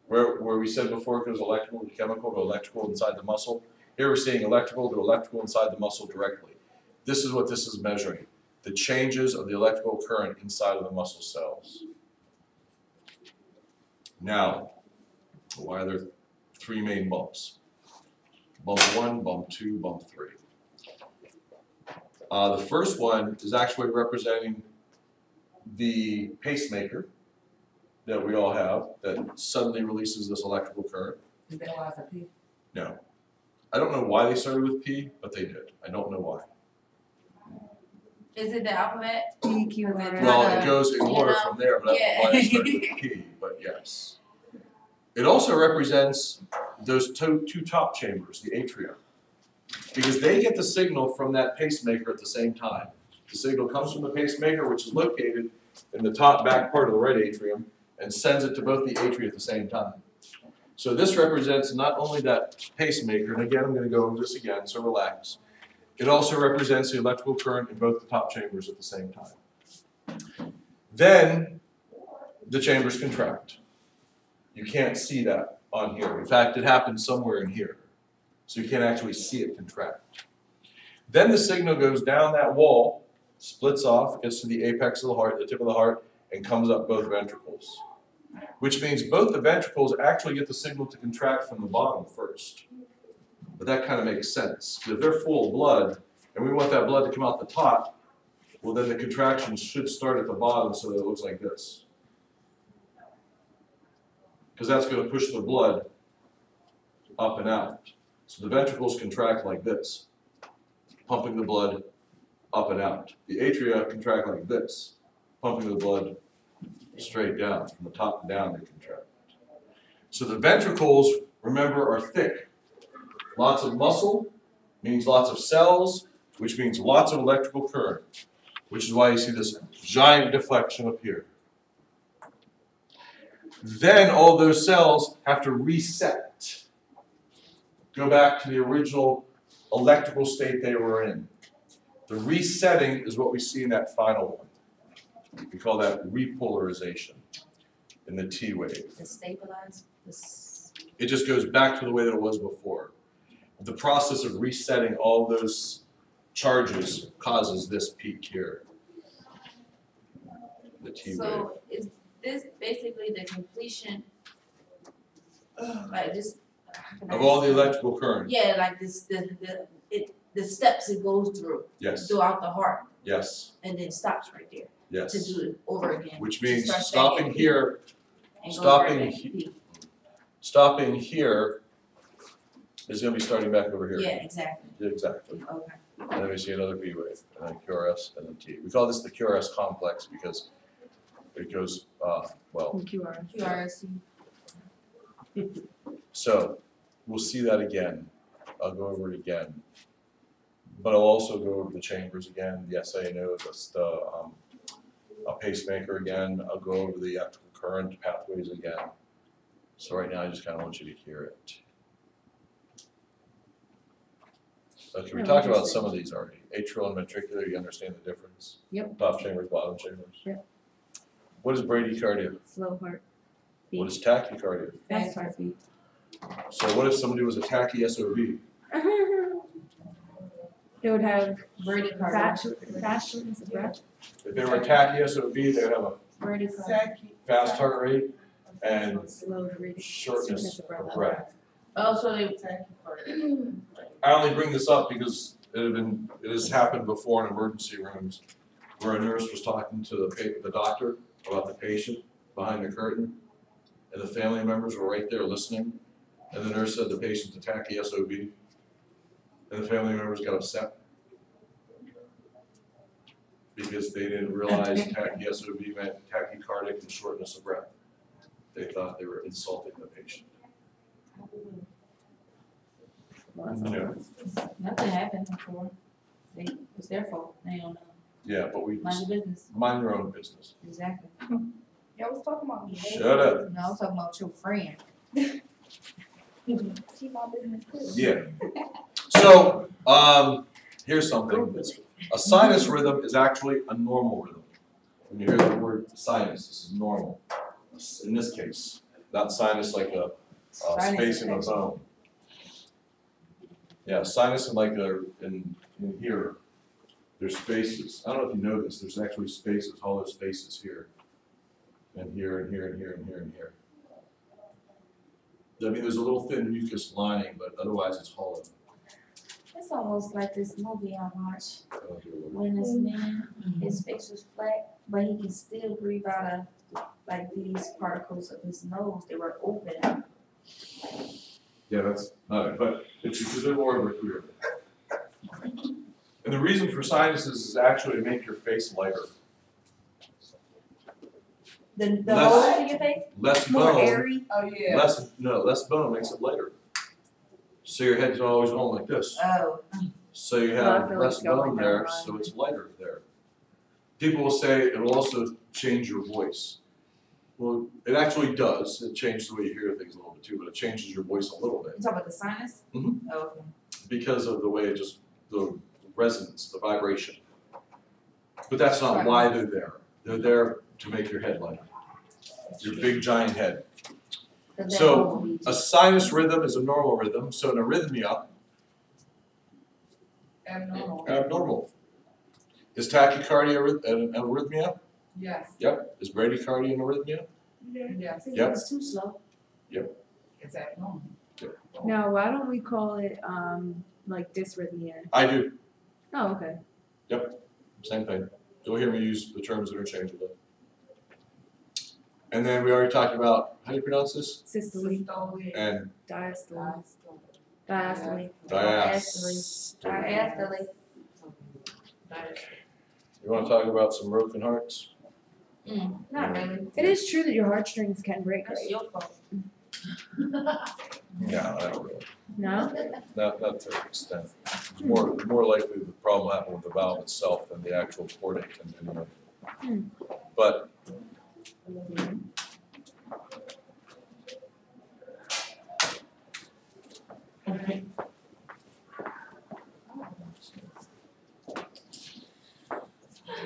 Where, where we said before it goes electrical to chemical to electrical inside the muscle, here we're seeing electrical to electrical inside the muscle directly. This is what this is measuring, the changes of the electrical current inside of the muscle cells. Now, why are there three main bumps. Bump one, bump two, bump three. Uh, the first one is actually representing the pacemaker that we all have that suddenly releases this electrical current. Did they allow for P? No. I don't know why they started with P, but they did. I don't know why. Is it the alphabet? P, Q, and then well, it goes in order know? from there, but yeah. I don't know why they started with P, but yes. It also represents those two, two top chambers, the atria, because they get the signal from that pacemaker at the same time. The signal comes from the pacemaker, which is located in the top back part of the right atrium, and sends it to both the atria at the same time. So this represents not only that pacemaker, and again, I'm going to go over this again, so relax. It also represents the electrical current in both the top chambers at the same time. Then the chambers contract. You can't see that on here. In fact, it happens somewhere in here. So you can't actually see it contract. Then the signal goes down that wall, splits off, gets to the apex of the heart, the tip of the heart, and comes up both ventricles. Which means both the ventricles actually get the signal to contract from the bottom first. But that kind of makes sense. If they're full of blood, and we want that blood to come out the top, well then the contraction should start at the bottom so that it looks like this. Because that's going to push the blood up and out. So the ventricles contract like this, pumping the blood up and out. The atria contract like this, pumping the blood straight down. From the top and down they contract. So the ventricles, remember, are thick. Lots of muscle means lots of cells, which means lots of electrical current, which is why you see this giant deflection up here. Then all those cells have to reset, go back to the original electrical state they were in. The resetting is what we see in that final one. We call that repolarization in the T wave. It just goes back to the way that it was before. The process of resetting all those charges causes this peak here, the T wave. So is this basically the completion, like this, of all the electrical current? Yeah, like this, the the it the steps it goes through. Yes. Throughout the heart. Yes. And then stops right there. Yes. To do it over again. Which means stopping here, stopping here, stopping here is going to be starting back over here. Yeah, exactly. Exactly. Okay. And then we see another B wave, and then Q R S, and then T. We call this the Q R S complex because it goes, uh, well. Q R S. So we'll see that again. I'll go over it again. But I'll also go over the chambers again, the S A N O, the, the um, a pacemaker again. I'll go over the electrical current pathways again. So right now I just kind of want you to hear it. Okay, we oh, talked about some of these already. Atrial and ventricular, you understand the difference? Yep. Top chambers, bottom chambers. Yep. What is bradycardia? Slow heart. Beat. What is tachycardia? Fast heartbeat. So what if somebody was a tachy S O B? They would have bradycardia. Fastness of breath. If they were a tachy S O B, they would have a bradycardia. Fast heart rate and shortness of breath. Oh, so they tachycardia. I only bring this up because it had been it has happened before in emergency rooms, where a nurse was talking to the the doctor about the patient behind the curtain, and the family members were right there listening, and the nurse said the patient's a tachy S O B, and the family members got upset because they didn't realize tachy S O B meant tachycardic and shortness of breath. They thought they were insulting the patient. No. Nothing happened before. They, it's their fault. They don't know. Yeah, but we mind your business. Mind your own business. Exactly. Yeah, I was talking about me. Shut up. No, I was talking about your friend. Keep my business. Yeah. So um, here's something. A sinus rhythm is actually a normal rhythm. When you hear the word sinus, this is normal. In this case, not sinus like a, a space in a bone. Yeah, sinus and like a, in, in here, there's spaces. I don't know if you know this, there's actually spaces, hollow spaces here, and here, and here, and here, and here, and here. I mean, there's a little thin mucus lining, but otherwise it's hollow. It's almost like this movie I watched oh, when this man, mm-hmm. his face was flat, but he could still breathe out of like these particles of his nose. They were open. Yeah, that's not it, but it's, it's a bit more of a career. And the reason for sinuses is actually to make your face lighter. The, the less, whole of your face? Less more bone. Airy? Oh, yeah. Less, no, less bone makes it lighter. So your head's always on like this. Oh. So you have well, less like bone there, right. So it's lighter there. People will say it will also change your voice. Well, it actually does. It changes the way you hear things a little bit too, but it changes your voice a little bit. You talking about the sinus? Mm-hmm. Oh, okay. Because of the way it just, the resonance, the vibration. But that's not Sorry. why they're there. They're there to make your head lighter. Your big giant head. So a sinus rhythm is a normal rhythm. So an arrhythmia, abnormal, abnormal. Is tachycardia an arrhythmia? Yes. Yep. Is bradycardia an arrhythmia? Yeah. Yes. Yep. It's too slow. Yep. It's abnormal. Yep. Now, why don't we call it um, like dysrhythmia? I do. Oh, okay. Yep. Same thing. You'll hear me use the terms interchangeably. And then we already talked about, how do you pronounce this? Systole. And? Diastole. Diastole. Diastole. Diastole. You want to talk about some broken hearts? Mm, not really. It is true that your heartstrings can break. That's your fault. No, not really. No? Not, not to an extent. It's more, more likely the problem happened with the valve itself than the actual chordate container. Mm. But... Mm-hmm. Okay.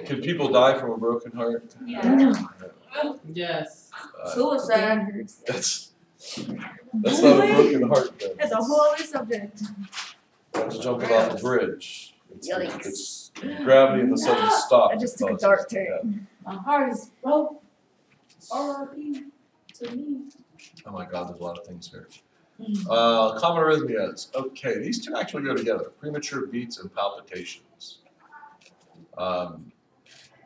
Can people die from a broken heart? Yeah. No. No. Yes. Uh, Suicide. That's that's not a broken heart. Though. That's a whole other subject. That's jumping off the bridge. It's, Yikes. It's gravity and the sudden stop. I just took a dark turn. Yeah. My heart is broke. R R P to me. Oh my God, there's a lot of things here. Uh, common arrhythmias. Okay, these two actually go together. Premature beats and palpitations. Um,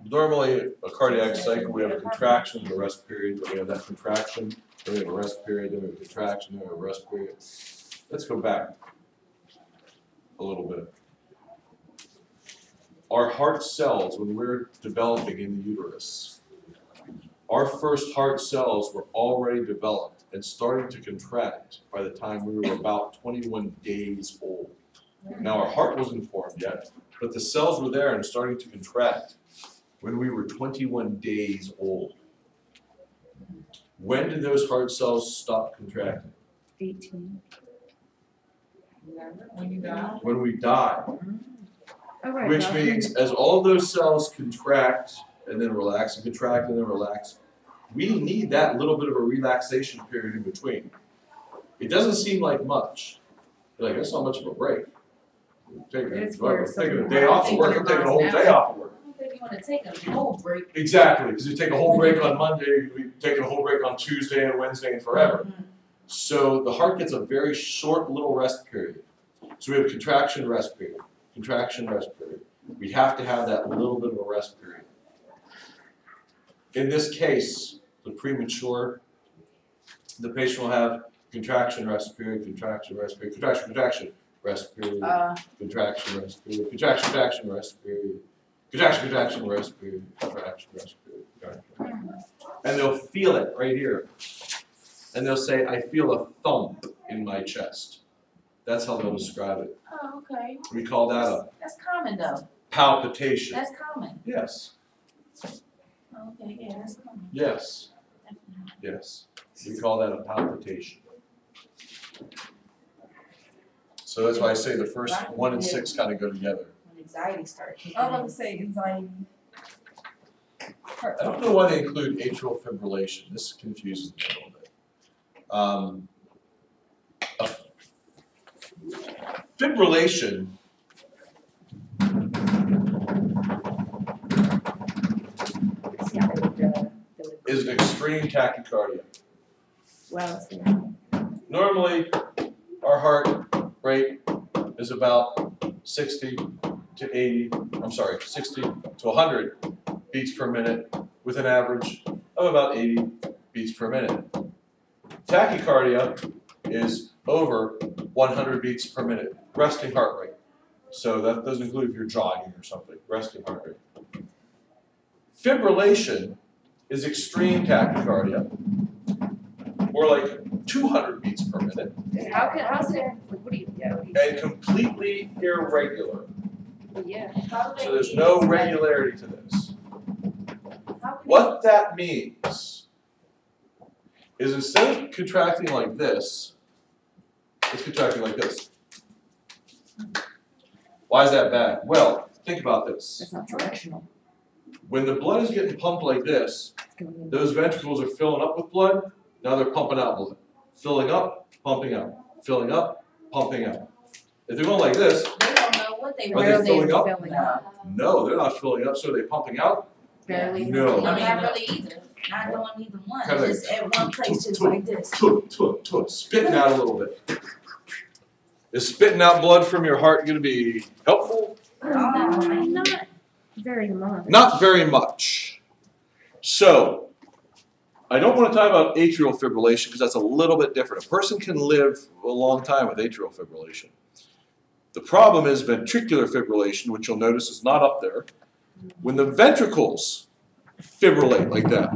normally, a cardiac cycle, we have a contraction, a rest period, then we have that contraction, then we have a rest period, then we have a contraction, then we have a rest period. Let's go back a little bit. Our heart cells, when we're developing in the uterus, our first heart cells were already developed and starting to contract by the time we were about twenty-one days old. Now, our heart wasn't formed yet, but the cells were there and starting to contract when we were twenty-one days old. When did those heart cells stop contracting? eighteen. When you die. When we die. Right, which now. means as all those cells contract, and then relax and contract and then relax. We need that little bit of a relaxation period in between. It doesn't seem like much. You're like, that's not much of a break. I'm taking, it's a, I'm taking a day off of work. I'm taking a whole day off of work. I don't think you want to take a whole break. Exactly, because you take a whole break on Monday, you take a whole break on Tuesday and Wednesday and forever. Mm-hmm. So the heart gets a very short little rest period. So we have contraction, rest period, contraction, rest period. We have to have that little bit of a rest period. In this case, the premature, the patient will have contraction, rest period, contraction, rest period, contraction, contraction, rest period, uh, contraction, rest period, contraction, contraction, rest period, contraction, contraction, rest period, contraction, rest period, contraction. And they'll feel it right here. And they'll say, I feel a thump in my chest. That's how they'll describe it. Oh, okay. We call that a... That's common, though. Palpitation. That's common. Yes. Okay, yeah, that's common. Yes. Yes. We call that a palpitation. So that's why I say the first one and six kind of go together. When anxiety starts. I was going to say anxiety. I don't know why they include atrial fibrillation. This confuses me a little bit. Um, uh, fibrillation. Is an extreme tachycardia. Well, Normally, our heart rate is about sixty to eighty, I'm sorry, sixty to one hundred beats per minute with an average of about eighty beats per minute. Tachycardia is over one hundred beats per minute, resting heart rate. So that doesn't include if you're jogging or something, resting heart rate. Fibrillation is extreme tachycardia, more like two hundred beats per minute. How can, how's it, what do you do? And completely irregular. Yeah. So there's no regularity to this. What that means is instead of contracting like this, it's contracting like this. Why is that bad? Well, think about this. It's not directional. When the blood is getting pumped like this, those ventricles are filling up with blood. Now they're pumping out blood. Filling up, pumping out. Filling up, pumping out. If they're going like this, they don't know what they are they filling up? filling up? No, they're not filling up. So are they pumping out? Barely. No. Not really either. Not going either one. Kind of like, just at one place, just like this. Spitting out a little bit. Is spitting out blood from your heart going to be helpful? Uh, not very much. Not very much. So, I don't want to talk about atrial fibrillation because that's a little bit different. A person can live a long time with atrial fibrillation. The problem is ventricular fibrillation, which you'll notice is not up there. When the ventricles fibrillate like that,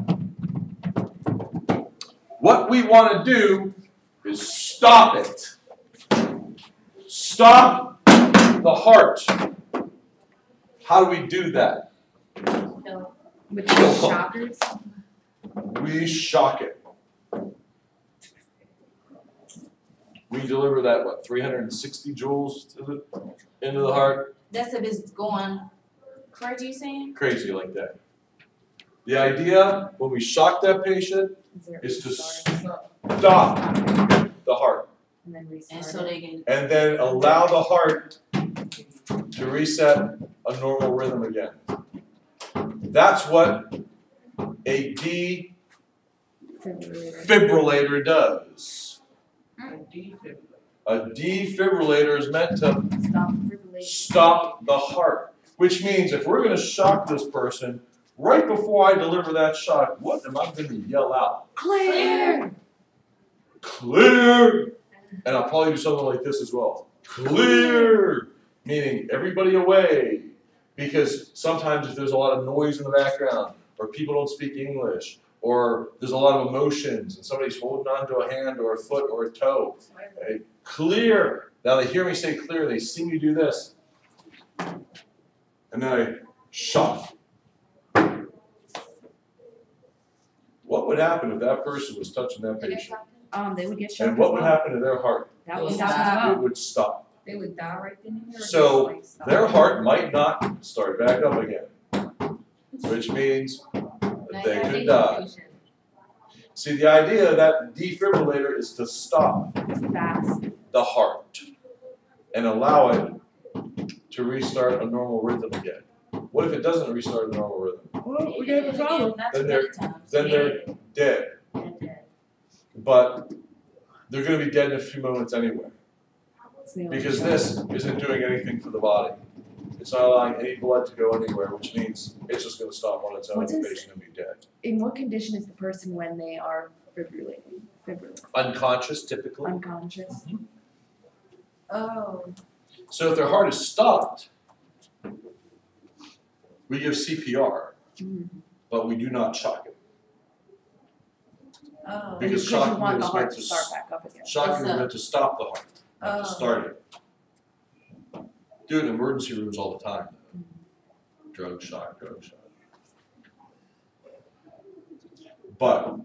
what we want to do is stop it. Stop the heart. How do we do that? No. With shockers? We shock it. We deliver that, what, three hundred sixty joules to the, into the heart? That's if it's going crazy, you saying? Crazy like that. The idea when we shock that patient is, is to stop the heart. And then, and, so they can and then allow the heart to reset a normal rhythm again. That's what a defibrillator does. A defibrillator is meant to stop the heart, which means if we're going to shock this person, right before I deliver that shock, what am I going to yell out? Clear! Clear! And I'll probably do something like this as well. Clear! Meaning everybody away. Because sometimes if there's a lot of noise in the background, or people don't speak English, or there's a lot of emotions, and somebody's holding on to a hand or a foot or a toe. Okay? Clear! Now they hear me say clear, they see me do this. And then I shock. What would happen if that person was touching that patient? Um, they would get shocked. And what would happen to their heart? That would stop. It would stop. They would die right then and there. So their heart might not start back up again, which means that they could die. See, the idea of that defibrillator is to stop the heart and allow it to restart a normal rhythm again. What if it doesn't restart a normal rhythm? Well, we have a problem. Then they're then they're dead. But they're going to be dead in a few moments anyway. Because this isn't doing anything for the body. It's not allowing any blood to go anywhere, which means it's just going to stop on its own and the patient will be dead. In what condition is the person when they are fibrillating? Fibrillating. Unconscious, typically. Unconscious. Mm-hmm. Oh. So if their heart is stopped, we give C P R, mm-hmm. but we do not shock it. Oh, because shocking want the heart to start back up again. Shocking is meant to stop the heart, not oh. to start it. Do it in emergency rooms all the time. Mm-hmm. Drug shock, drug shock. But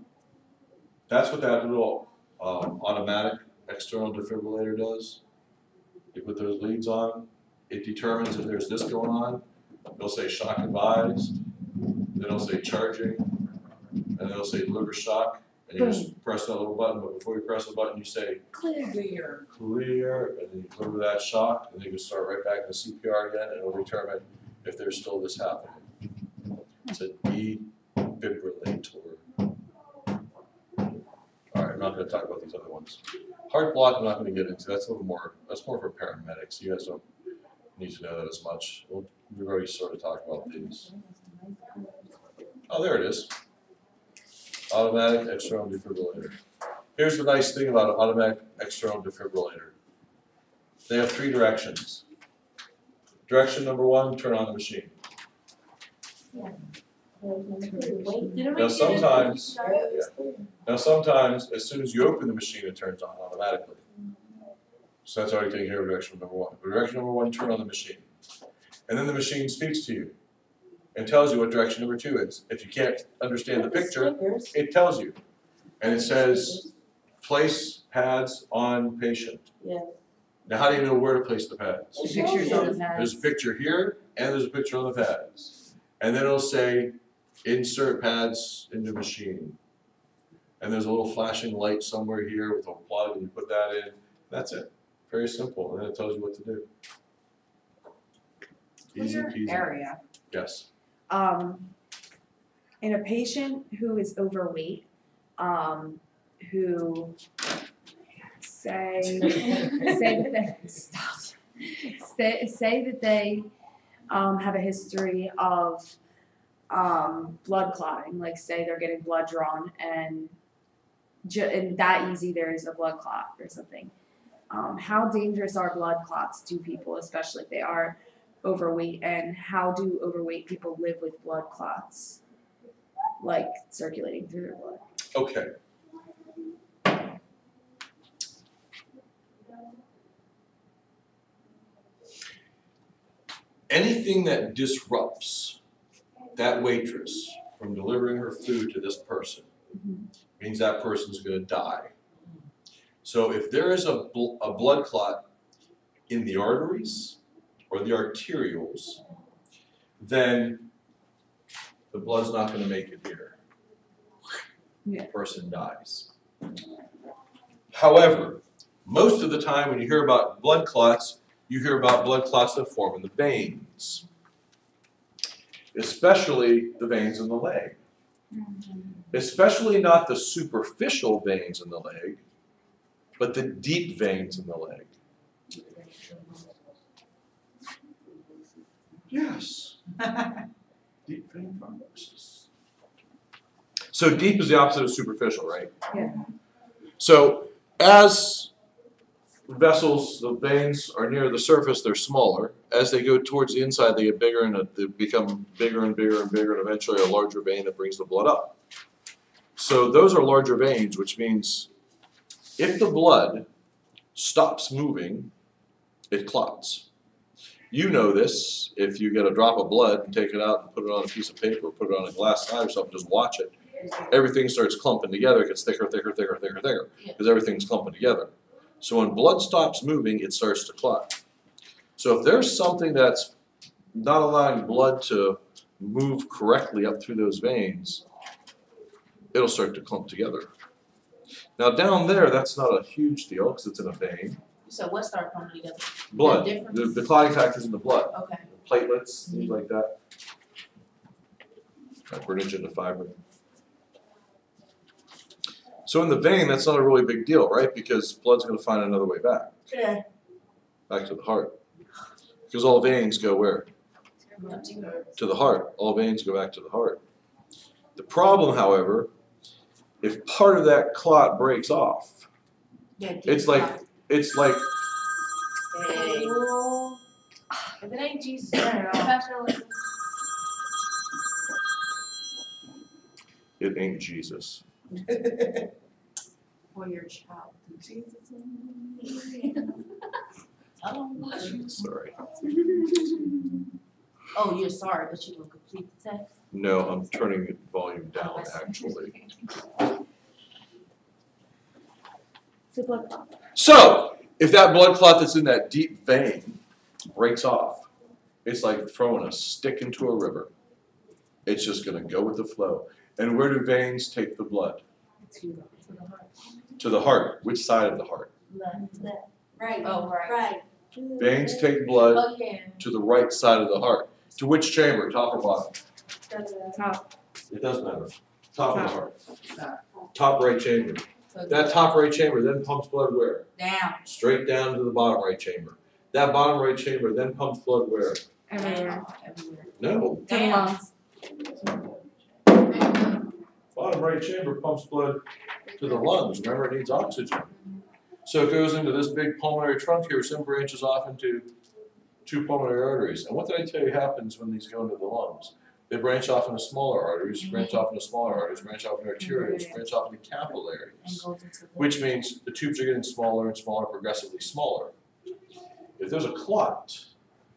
that's what that little um, automatic external defibrillator does. You put those leads on. It determines if there's this going on. They'll say shock advised. Then it'll say charging. And they'll say deliver shock. And you just press that little button, but before you press the button, you say clear, clear, and then you deliver that shock, and then you start right back to C P R again, and it'll determine if there's still this happening. It's a defibrillator. All right, I'm not not going to talk about these other ones. Heart block, I'm not going to get into. That's a little more. That's more for paramedics. You guys don't need to know that as much. We'll, we've already sort of talked about these. Oh, there it is. Automatic external defibrillator. Here's the nice thing about an automatic external defibrillator. They have three directions. Direction number one, turn on the machine. Yeah. Now sometimes, yeah. now sometimes, as soon as you open the machine, it turns on automatically. So that's already taken care of direction number one. But direction number one, turn on the machine. And then the machine speaks to you and tells you what direction number two is. If you can't understand the picture, it tells you. And it says, place pads on patient. Yeah. Now how do you know where to place the pads? There's a picture here, and there's a picture on the pads. And then it'll say, insert pads into machine. And there's a little flashing light somewhere here with a plug, and you put that in. That's it. Very simple. And then it tells you what to do. Easy peasy. Area. Yes. Um, in a patient who is overweight, um, who say say that they stop. Say, say that they um, have a history of um, blood clotting. Like say they're getting blood drawn, and ju and that easy there is a blood clot or something. Um, how dangerous are blood clots to people, especially if they are overweight, and how do overweight people live with blood clots, like circulating through their blood? Okay. Anything that disrupts that waitress from delivering her food to this person mm-hmm. means that person's going to die. So if there is a, bl a blood clot in the arteries or the arterioles, then the blood's not going to make it here. Yeah. The person dies. However, most of the time when you hear about blood clots, you hear about blood clots that form in the veins, especially the veins in the leg. Especially not the superficial veins in the leg, but the deep veins in the leg. Yes. Deep vein thrombosis. So deep is the opposite of superficial, right? Yeah. So as vessels, the veins are near the surface, they're smaller. As they go towards the inside, they get bigger and they become bigger and bigger and bigger, and eventually a larger vein that brings the blood up. So those are larger veins, which means if the blood stops moving, it clots. You know this. If you get a drop of blood and take it out and put it on a piece of paper, put it on a glass slide or something, just watch it. Everything starts clumping together. It gets thicker, thicker, thicker, thicker, thicker, because everything's clumping together. So when blood stops moving, it starts to clot. So if there's something that's not allowing blood to move correctly up through those veins, it'll start to clump together. Now down there, that's not a huge deal because it's in a vein. So what started coming together? Blood. The, the clotting factors in the blood. Okay. Platelets, things mm-hmm. like that. Fibrinogen into fibrin. So in the vein, that's not a really big deal, right? Because blood's going to find another way back. Yeah. Back to the heart. Because all veins go where? To the heart. All veins go back to the heart. The problem, however, if part of that clot breaks off, yeah, it's like... Clot. It's like, hey. If it ain't Jesus, it ain't Jesus. Or your child. Jesus. Sorry. Oh, you're sorry, but you don't complete the text? No, I'm turning the volume down, actually. So, if that blood clot that's in that deep vein breaks off, it's like throwing a stick into a river. It's just going to go with the flow. And where do veins take the blood? To the heart. To the heart. Which side of the heart? Left. Left. Right. Oh, right. Right. Veins take blood oh, yeah. to the right side of the heart. To which chamber? Top or bottom? Top. It doesn't matter. Top, top. of the heart. Top, top right chamber. So that top right chamber then pumps blood where? Down. Straight down to the bottom right chamber. That bottom right chamber then pumps blood where? Everywhere. Everywhere. No. Down. Bottom right chamber pumps blood to the lungs. Remember, it needs oxygen. So it goes into this big pulmonary trunk here, some branches off into two pulmonary arteries. And what did I tell you happens when these go into the lungs? They branch off into smaller arteries, branch off into smaller arteries, branch off into arterioles, branch off into capillaries, which means the tubes are getting smaller and smaller, progressively smaller. If there's a clot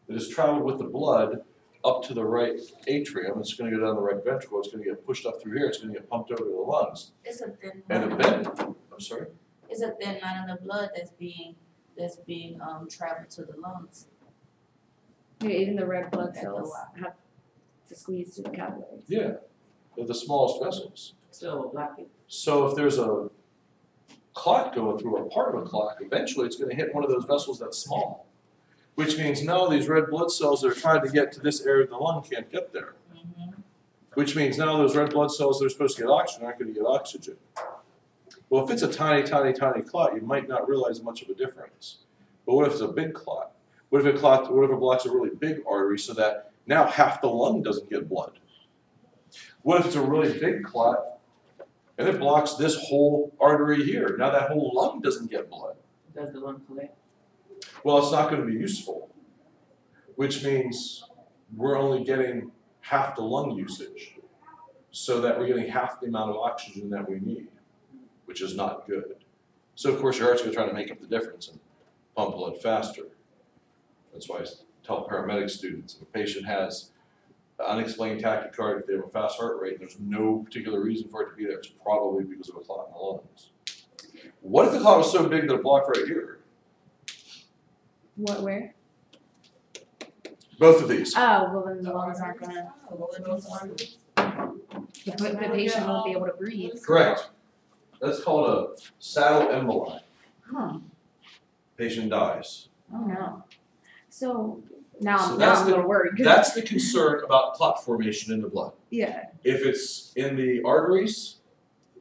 that has traveled with the blood up to the right atrium, it's going to go down the right ventricle, it's going to get pushed up through here, it's going to get pumped over to the lungs. It's a thin and a bend. I'm sorry? It's a thin line of the blood that's being, that's being um, traveled to the lungs. Yeah, even the red blood cells have to squeeze through the capillaries. Yeah, they're the smallest vessels. So blocking. So if there's a clot going through or part of a clot, eventually it's going to hit one of those vessels that's small, which means now these red blood cells that are trying to get to this area of the lung can't get there. Mm-hmm. Which means now those red blood cells that are supposed to get oxygen aren't going to get oxygen. Well, if it's a tiny, tiny, tiny clot, you might not realize much of a difference. But what if it's a big clot? What if it, clot, what if it blocks a really big artery so that now half the lung doesn't get blood? What if it's a really big clot and it blocks this whole artery here? Now that whole lung doesn't get blood. Does the lung collapse? Well, it's not going to be useful, which means we're only getting half the lung usage, so that we're getting half the amount of oxygen that we need, which is not good. So, of course, your heart's going to try to make up the difference and pump blood faster. That's why I tell paramedic students, if a patient has unexplained tachycardia, if they have a fast heart rate, and there's no particular reason for it to be there, it's probably because of a clot in the lungs. What if the clot was so big that it blocked right here? What, where? Both of these. Oh, well then the lungs aren't going to... The, the patient won't be able to breathe. Correct. That's called a saddle emboli. Huh. Patient dies. Oh no. So, now, so now I'm a little worried. That's the concern about clot formation in the blood. Yeah. If it's in the arteries,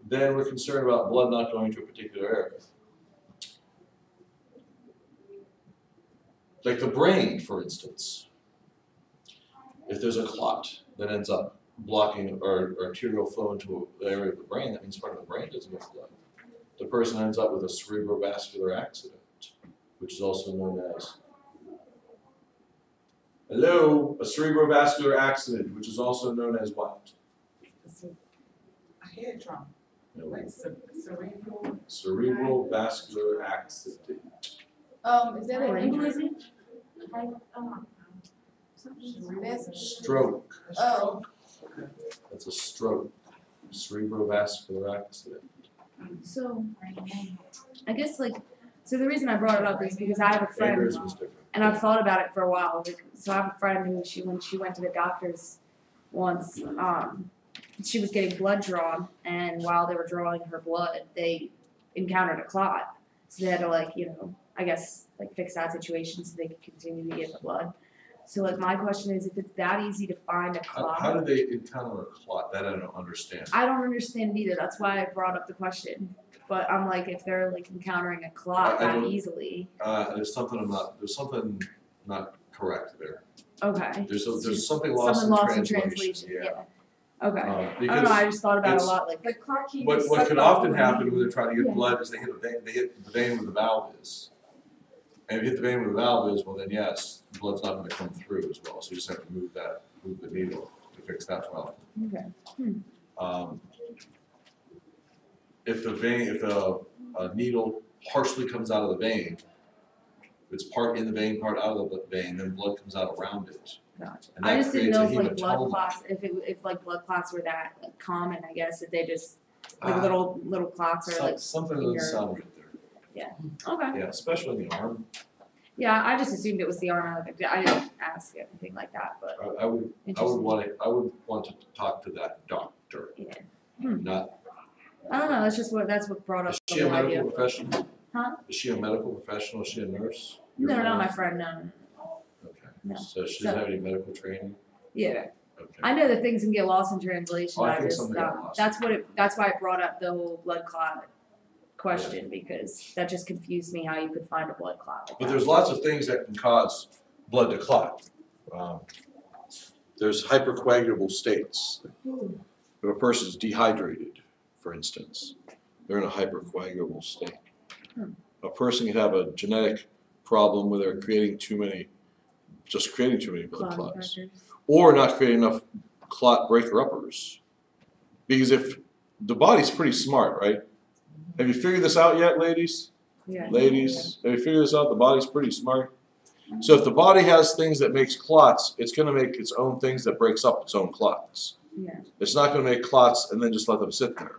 then we're concerned about blood not going to a particular area. Like the brain, for instance, if there's a clot that ends up blocking or, or arterial flow into the area of the brain, that means part of the brain doesn't get blood. The person ends up with a cerebrovascular accident, which is also known as, hello, a cerebrovascular accident, which is also known as what? A head trauma. No. Like cerebral. Cerebral vascular accident. Um, is that an aneurysm? Stroke. Oh. That's a stroke. Cerebrovascular accident. So, I guess, like, so the reason I brought it up is because I have a friend, and I've thought about it for a while. Like, so I have a friend who, she, when she went to the doctors once, um, she was getting blood drawn, and while they were drawing her blood, they encountered a clot. So they had to, like, you know, I guess, like, fix that situation so they could continue to get the blood. So, like, my question is, if it's that easy to find a clot. How, how do they encounter a clot? That I don't understand. I don't understand either. That's why I brought up the question. But I'm like, if they're, like, encountering a clot I, I that easily. Uh, there's something I'm not, there's something not correct there. Okay. There's, a, there's something lost, something in, lost translation. in translation. Yeah. yeah. Okay. Um, I don't know, I just thought about it a lot. Like, but what, what could often happen when they're trying to get yeah. blood is they hit, a vein, they hit the vein where the valve is. And if you hit the vein where the valve is, well then yes, the blood's not going to come through as well. So you just have to move that, move the needle to fix that problem. Okay. Hmm. Um, if the vein, if the uh, needle partially comes out of the vein, it's part in the vein, part out of the vein, then blood comes out around it. Gotcha. I just didn't know if like blood clots, if it, if like blood clots were that like, common, I guess, if they just like ah, little little clots or like something doesn't sound right there. Yeah. Okay. Yeah, especially in the arm. Yeah, I just assumed it was the arm. I didn't ask anything like that, but I, I would I would want to I would want to talk to that doctor. Yeah. Hmm. Not. I don't know. That's just what that's what brought up. Is she a medical idea. professional? Huh? Is she a medical professional? Is she a nurse? Your no, friend? not my friend. No. No. So she doesn't so, have any medical training? Yeah. Okay. I know that things can get lost in translation. Oh, I I just, um, that's what it, that's why I brought up the whole blood clot question because that just confused me how you could find a blood clot. Like but that. There's lots of things that can cause blood to clot. Um, there's hypercoagulable states. If a person's dehydrated, for instance, they're in a hypercoagulable state. Hmm. A person can have a genetic problem where they're creating too many, just creating too many blood clot clots, crackers. Or not creating enough clot breaker uppers. Because if the body's pretty smart, right? Have you figured this out yet, ladies? Yeah, ladies, yeah. Have you figured this out? The body's pretty smart. So if the body has things that makes clots, it's going to make its own things that breaks up its own clots. Yeah. It's not going to make clots and then just let them sit there.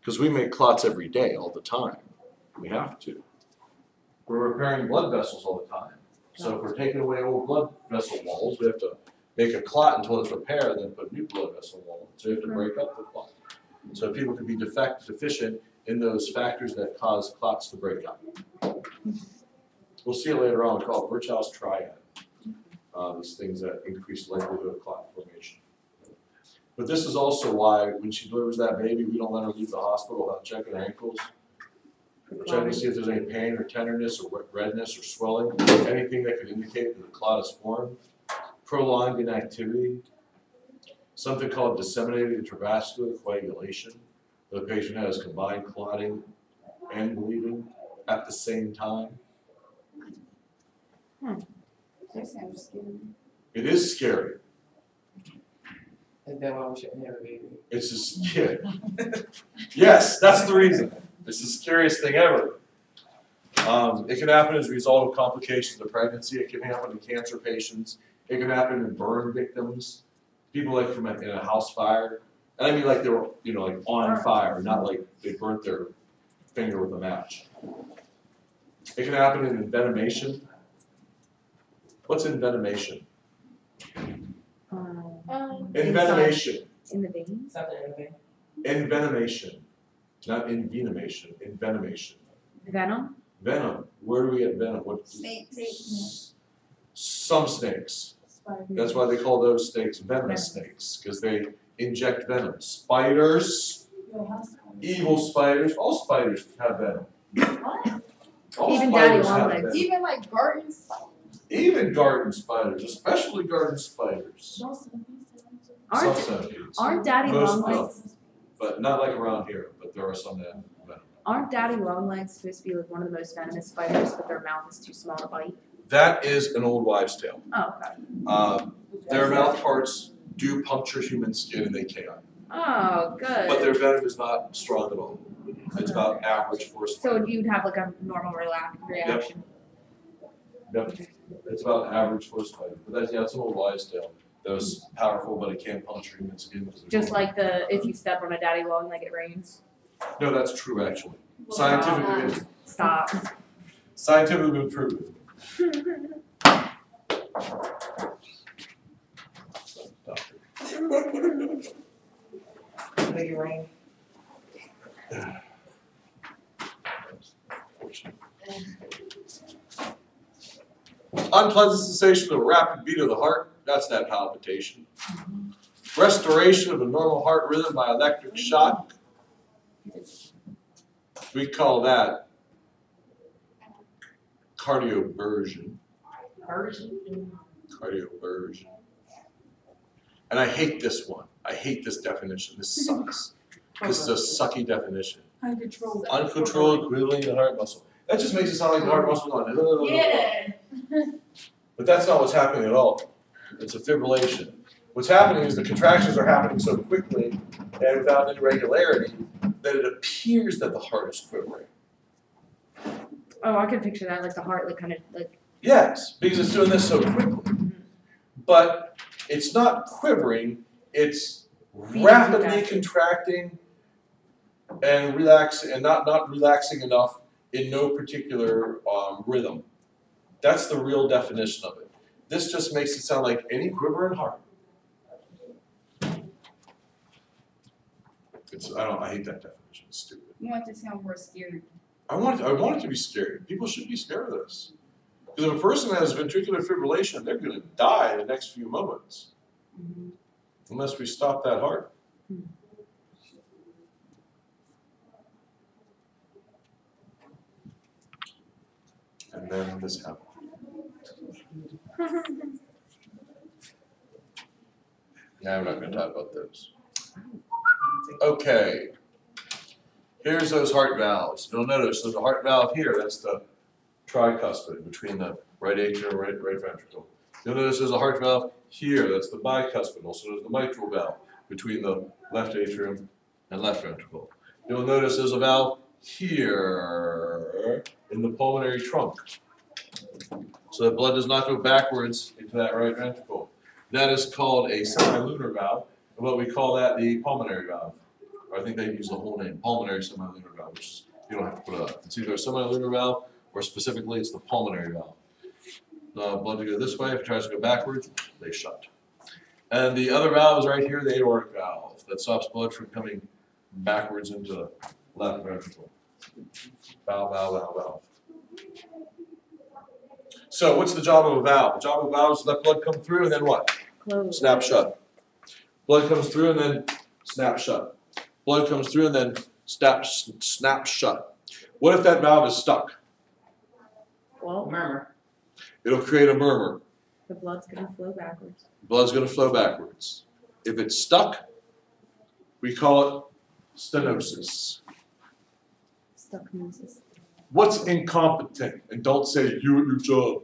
Because we make clots every day, all the time. We have to. We're repairing blood vessels all the time. So if we're taking away old blood vessel walls, we have to make a clot until it's repaired and then put a new blood vessel wall. So we have to break up the clot. So people can be defect, deficient in those factors that cause clots to break up. We'll see it later on. We call it Virchow's Triad. Uh, these things that increase the likelihood of clot formation. But this is also why when she delivers that baby, we don't let her leave the hospital without checking her ankles. We're checking to see if there's any pain or tenderness or redness or swelling, anything that could indicate that the clot is formed. Prolonged inactivity, something called disseminated intravascular coagulation. The patient has combined clotting and bleeding at the same time. Hmm. It is scary. And then why we shouldn't have a baby. It's a scary. Yes, that's the reason. It's the scariest thing ever. Um, it can happen as a result of complications of pregnancy. It can happen in cancer patients. It can happen in burn victims. People like from a, in a house fire. And I mean like they were, you know, like on fire, not like they burnt their finger with a match. It can happen in envenomation. What's envenomation? Um, envenomation. In the veins? Something in the vein. Envenomation. Not envenomation, envenomation. Venom? Venom. Where do we get venom? What? Snakes. Some snakes. Spiders. That's why they call those snakes venomous snakes, because they inject venom. Spiders, evil spiders, all spiders have venom. What? All Even spiders have venom. Even like garden spiders. Even garden spiders, especially garden spiders. Aren't, some aren't daddy Most longlegs? Venom. But not like around here, but there are some that have venom. Aren't daddy longlegs supposed to be like one of the most venomous spiders, but their mouth is too small to bite? That is an old wives' tale. Oh, okay. Um, their mouth parts do puncture human skin and they can. Oh, good. But their venom is not strong at all. It's about average for a spider. So you'd have like a normal reaction? Yep. Yep. It's about average for a spider. But that's, yeah, it's an old wives' tale. Those powerful, but it can puncture human skin. Just like the if you step on a daddy long leg, it rains. No, that's true actually. Well, Scientifically, uh, stop. Scientifically proven. Make it rain. Unpleasant sensation of a rapid beat of the heart. That's that palpitation. Mm-hmm. Restoration of a normal heart rhythm by electric shock. We call that cardioversion. Version? Cardioversion. And I hate this one. I hate this definition. This sucks. This is a sucky definition. Uncontrolled. Uncontrolled quibbling in the heart muscle. That just makes it sound like the heart muscle is on. Yeah. But that's not what's happening at all. It's a fibrillation. What's happening is the contractions are happening so quickly and without any regularity that it appears that the heart is quivering. Oh, I can picture that, like the heart, like kind of like. Yes, because it's doing this so quickly. But it's not quivering, it's rapidly contracting and relaxing and not, not relaxing enough in no particular um, rhythm. That's the real definition of it. This just makes it sound like any quivering heart. It's, I don't. I hate that definition. It's stupid. You want it to sound more scary. I want. It, I want it to be scary. People should be scared of this. Because if a person has ventricular fibrillation, they're going to die in the next few moments, mm-hmm. unless we stop that heart. Mm-hmm. and then this happened. Now we're not going to talk about those. Okay. Here's those heart valves. You'll notice there's a heart valve here. That's the tricuspid between the right atrium and right, right ventricle. You'll notice there's a heart valve here. That's the bicuspid. Also, there's the mitral valve between the left atrium and left ventricle. You'll notice there's a valve here in the pulmonary trunk, so that blood does not go backwards into that right ventricle. That is called a semilunar valve, and what we call that the pulmonary valve. Or I think they use the whole name, pulmonary semilunar valve, which is, you don't have to put it up. It's either a semilunar valve, or specifically it's the pulmonary valve. The blood to go this way, if it tries to go backwards, they shut. And the other valve is right here, the aortic valve, that stops blood from coming backwards into the left ventricle. Valve, valve, valve, valve. So what's the job of a valve? The job of a valve is to let blood come through and then what? Close. Snap shut. Blood comes through and then snap shut. Blood comes through and then snap, snap shut. What if that valve is stuck? Well, murmur. It'll create a murmur. The blood's going to flow backwards. Blood's going to flow backwards. If it's stuck, we call it stenosis. Stucknosis. What's incompetent? And don't say you at your job.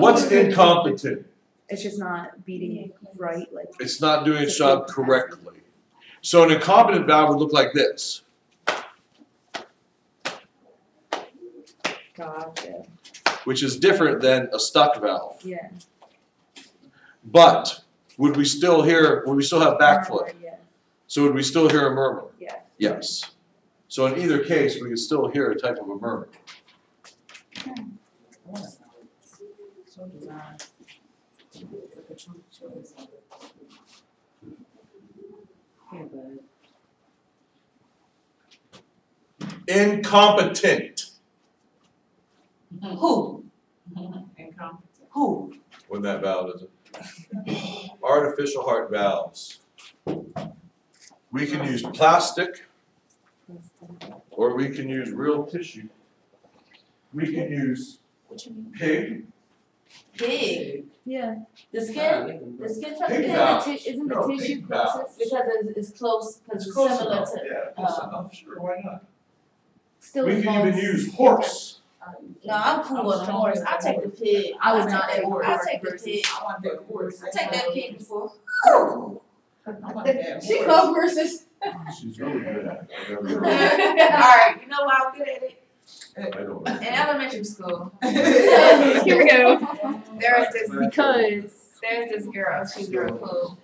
What's incompetent? It's just not beating it right. Like it's not doing its job correctly. So an incompetent valve would look like this. Gotcha. Which is different than a stuck valve. Yeah. But would we still hear? Would we still have backflow? Yeah. So would we still hear a murmur? Yeah. Yes. So in either case, we can still hear a type of a murmur. Incompetent. Who? Incompetent. Who? When that valve does it. Artificial heart valves. We can use plastic, or we can use real tissue. We can use pig. Pig. Yeah. The skin. The skin from pig valve. Isn't the tissue closest? Because it's close. Because it's similar to. Yeah, close enough. Sure, why not? Still. We can even use horse. No, I'm cool on the horse. I take the pig. I was not at horse. I take the pig. I want the horse. I take that pig before. She called horses. She's really good at it. All right, you know why I'm good at it? I don't know. In elementary school. Here we go. There's this because there's this girl. She's real cool.